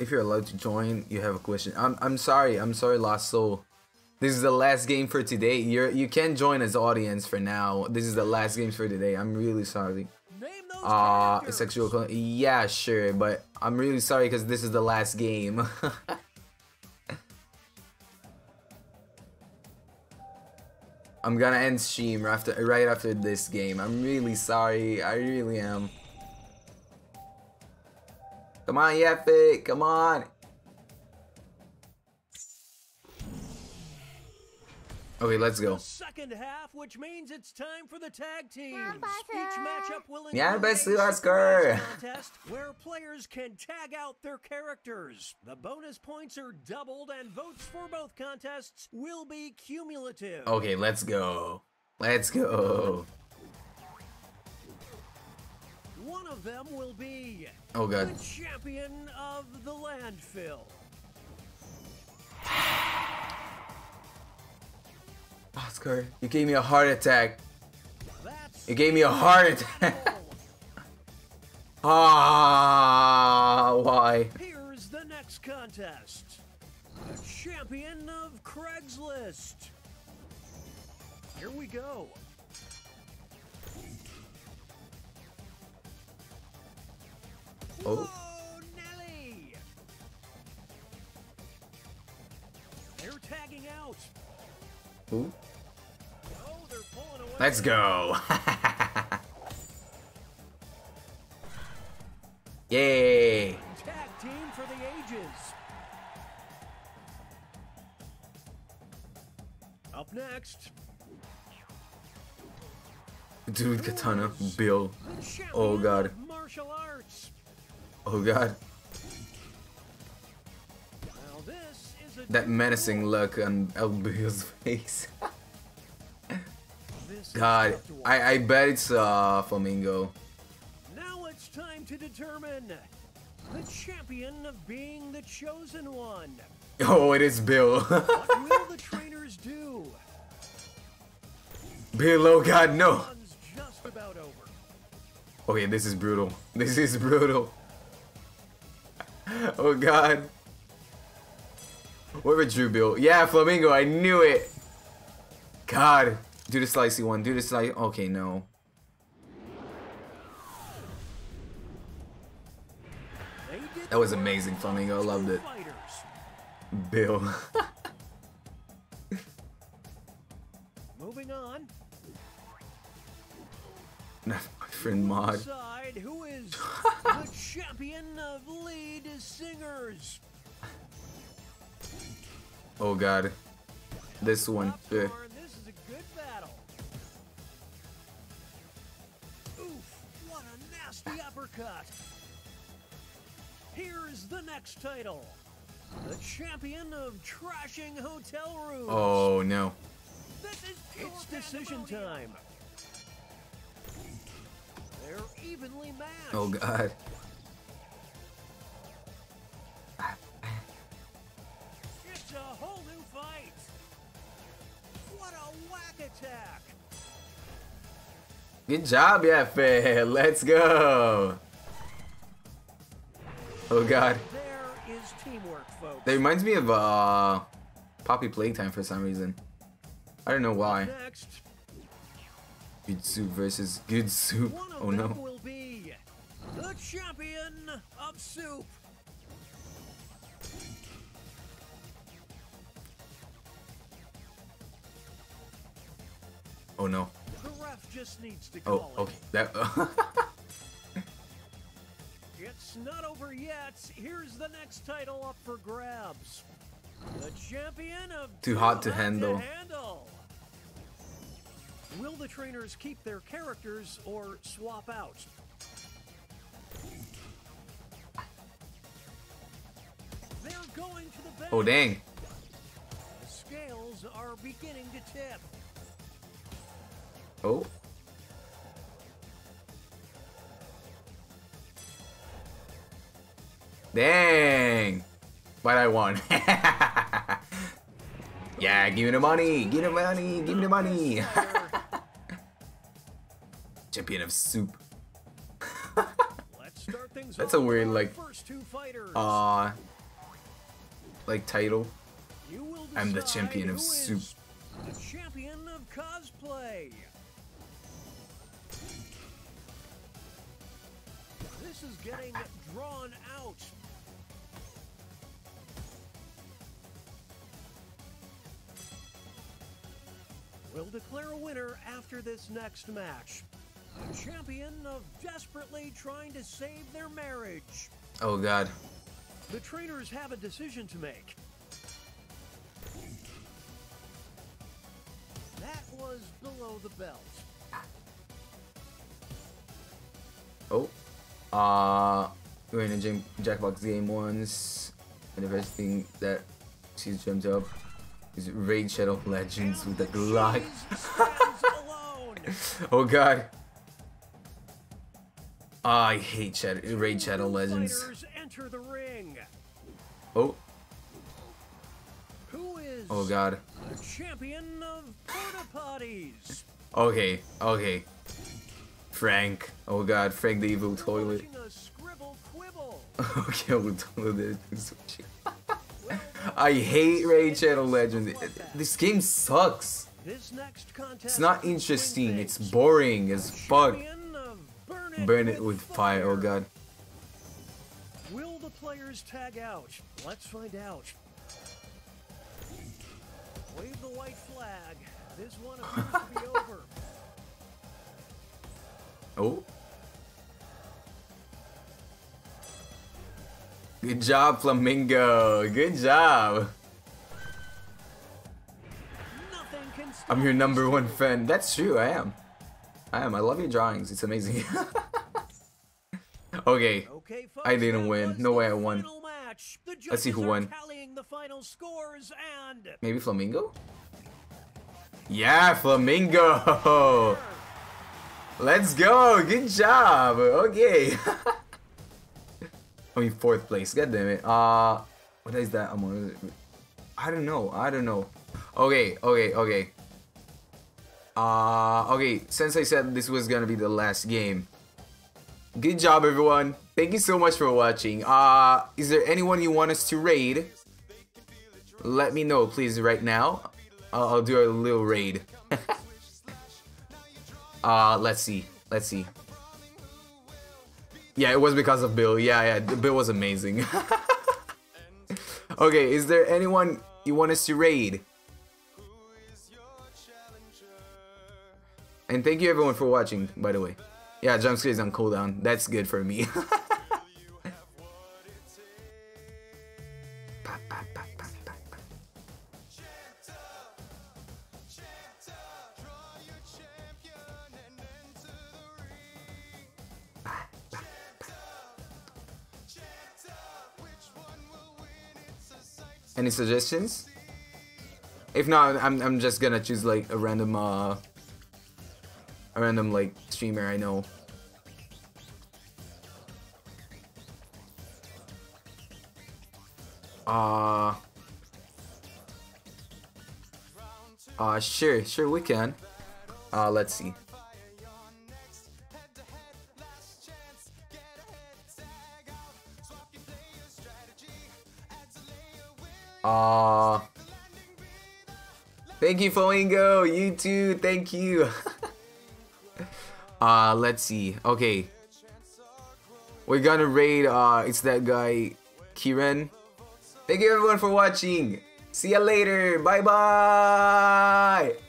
If you're allowed to join, you have a question. I'm sorry, Lost Soul. This is the last game for today. You can join as audience for now. This is the last game for today. I'm really sorry. Name those sexual. Yeah, sure, but I'm really sorry because this is the last game. I'm gonna end stream right after this game. I'm really sorry. I really am. Come on, Yafit. Come on. Okay, let's go. Second half, which means it's time for the tag teams. Each matchup will include a contest where players can tag out their characters. The bonus points are doubled, and votes for both contests will be cumulative. Okay, let's go. Let's go. One of them will be the champion of the landfill. Oscar, you gave me a heart attack. You gave me a heart attack. Ah, why? Here's the next contest. The champion of Craigslist. Here we go. Oh. Whoa, Nelly. They're tagging out. Ooh. Oh, they're pulling away. Let's go. Yay. Tag team for the ages. Up next. Dude, Katana, Bill. Oh god. Martial arts. Oh god. That menacing look on Elbio's face. God, I bet it's Flamingo. Now it's time to determine the champion of being the chosen one. Oh, it is Bill. What will the trainers do? Bill, oh god, no. Just about over. Okay, this is brutal. This is brutal. Oh god. Where was Drew Bill? Yeah, Flamingo, I knew it! God! Do the slicey one, do the slicey... Okay, no. That was amazing, Flamingo, I loved it. Bill. Moving on. My friend Mod. Who is the champion of lead singers? Oh god, this one. This is a good battle. Oof, what a nasty uppercut. Here's the next title. The champion of trashing hotel rooms. Oh no. This is it's decision time. They're evenly matched. Oh god. A whole new fight. What a whack attack. Good job, Yaffe. Let's go. Oh god. There is teamwork, folks. That reminds me of Poppy Playtime for some reason. I don't know why. Next. Good Soup versus Good Soup. Oh no. Will be the champion of soup. Oh no. The ref just needs to call it. Okay. It's not over yet. Here's the next title up for grabs. The champion of Too Hot to Handle. Will the trainers keep their characters or swap out? They're going to the bench. Oh dang. The scales are beginning to tip. Oh. Dang. But I won. Yeah, give me the money. Give me the money. Give me the money. Champion of soup. Let's start things. That's a weird like title. I'm the champion of soup. The champion of cosplay. This is getting drawn out. We'll declare a winner after this next match. The champion of desperately trying to save their marriage. Oh god. The trainers have a decision to make. was below the belt. Oh. We're in a Jackbox game once. And the first thing that she's jumped up is Raid Shadow Legends with the Glock. Oh god. I hate Raid Shadow Legends. Oh. Oh god. Champion of parties. Okay, okay. Frank. Oh god, Frank the evil toilet. Okay, we'll do this. I hate Raid Shadow Legends. This game sucks. It's not interesting. It's boring as fuck. Burn it with fire. Oh god. Will the players tag out? Let's find out. Wave the white flag. This one appears to be over. Oh. Good job, Flamingo. Good job. I'm your number one fan. that's true, I am. I love your drawings. It's amazing. Okay. I didn't win. No way I won. Let's see who won. Maybe Flamingo? Yeah, Flamingo! Let's go! Good job! Okay. I mean, 4th place. God damn it. What is that? I don't know. Okay, okay. Okay. Since I said this was gonna be the last game. Good job, everyone. Thank you so much for watching. Is there anyone you want us to raid? Let me know, please, right now. I'll do a little raid. Let's see. Yeah, it was because of Bill. Yeah, Bill was amazing. Okay, is there anyone you want us to raid? And thank you everyone for watching, by the way. Yeah, jump scares on cooldown. That's good for me. Any suggestions? If not, I'm just gonna choose like a random like streamer I know. Sure we can. Let's see. Thank you, Flamingo. You too. Thank you. Let's see. Okay, we're gonna raid. It's that guy, Kiren. Thank you everyone for watching. See ya later. Bye bye.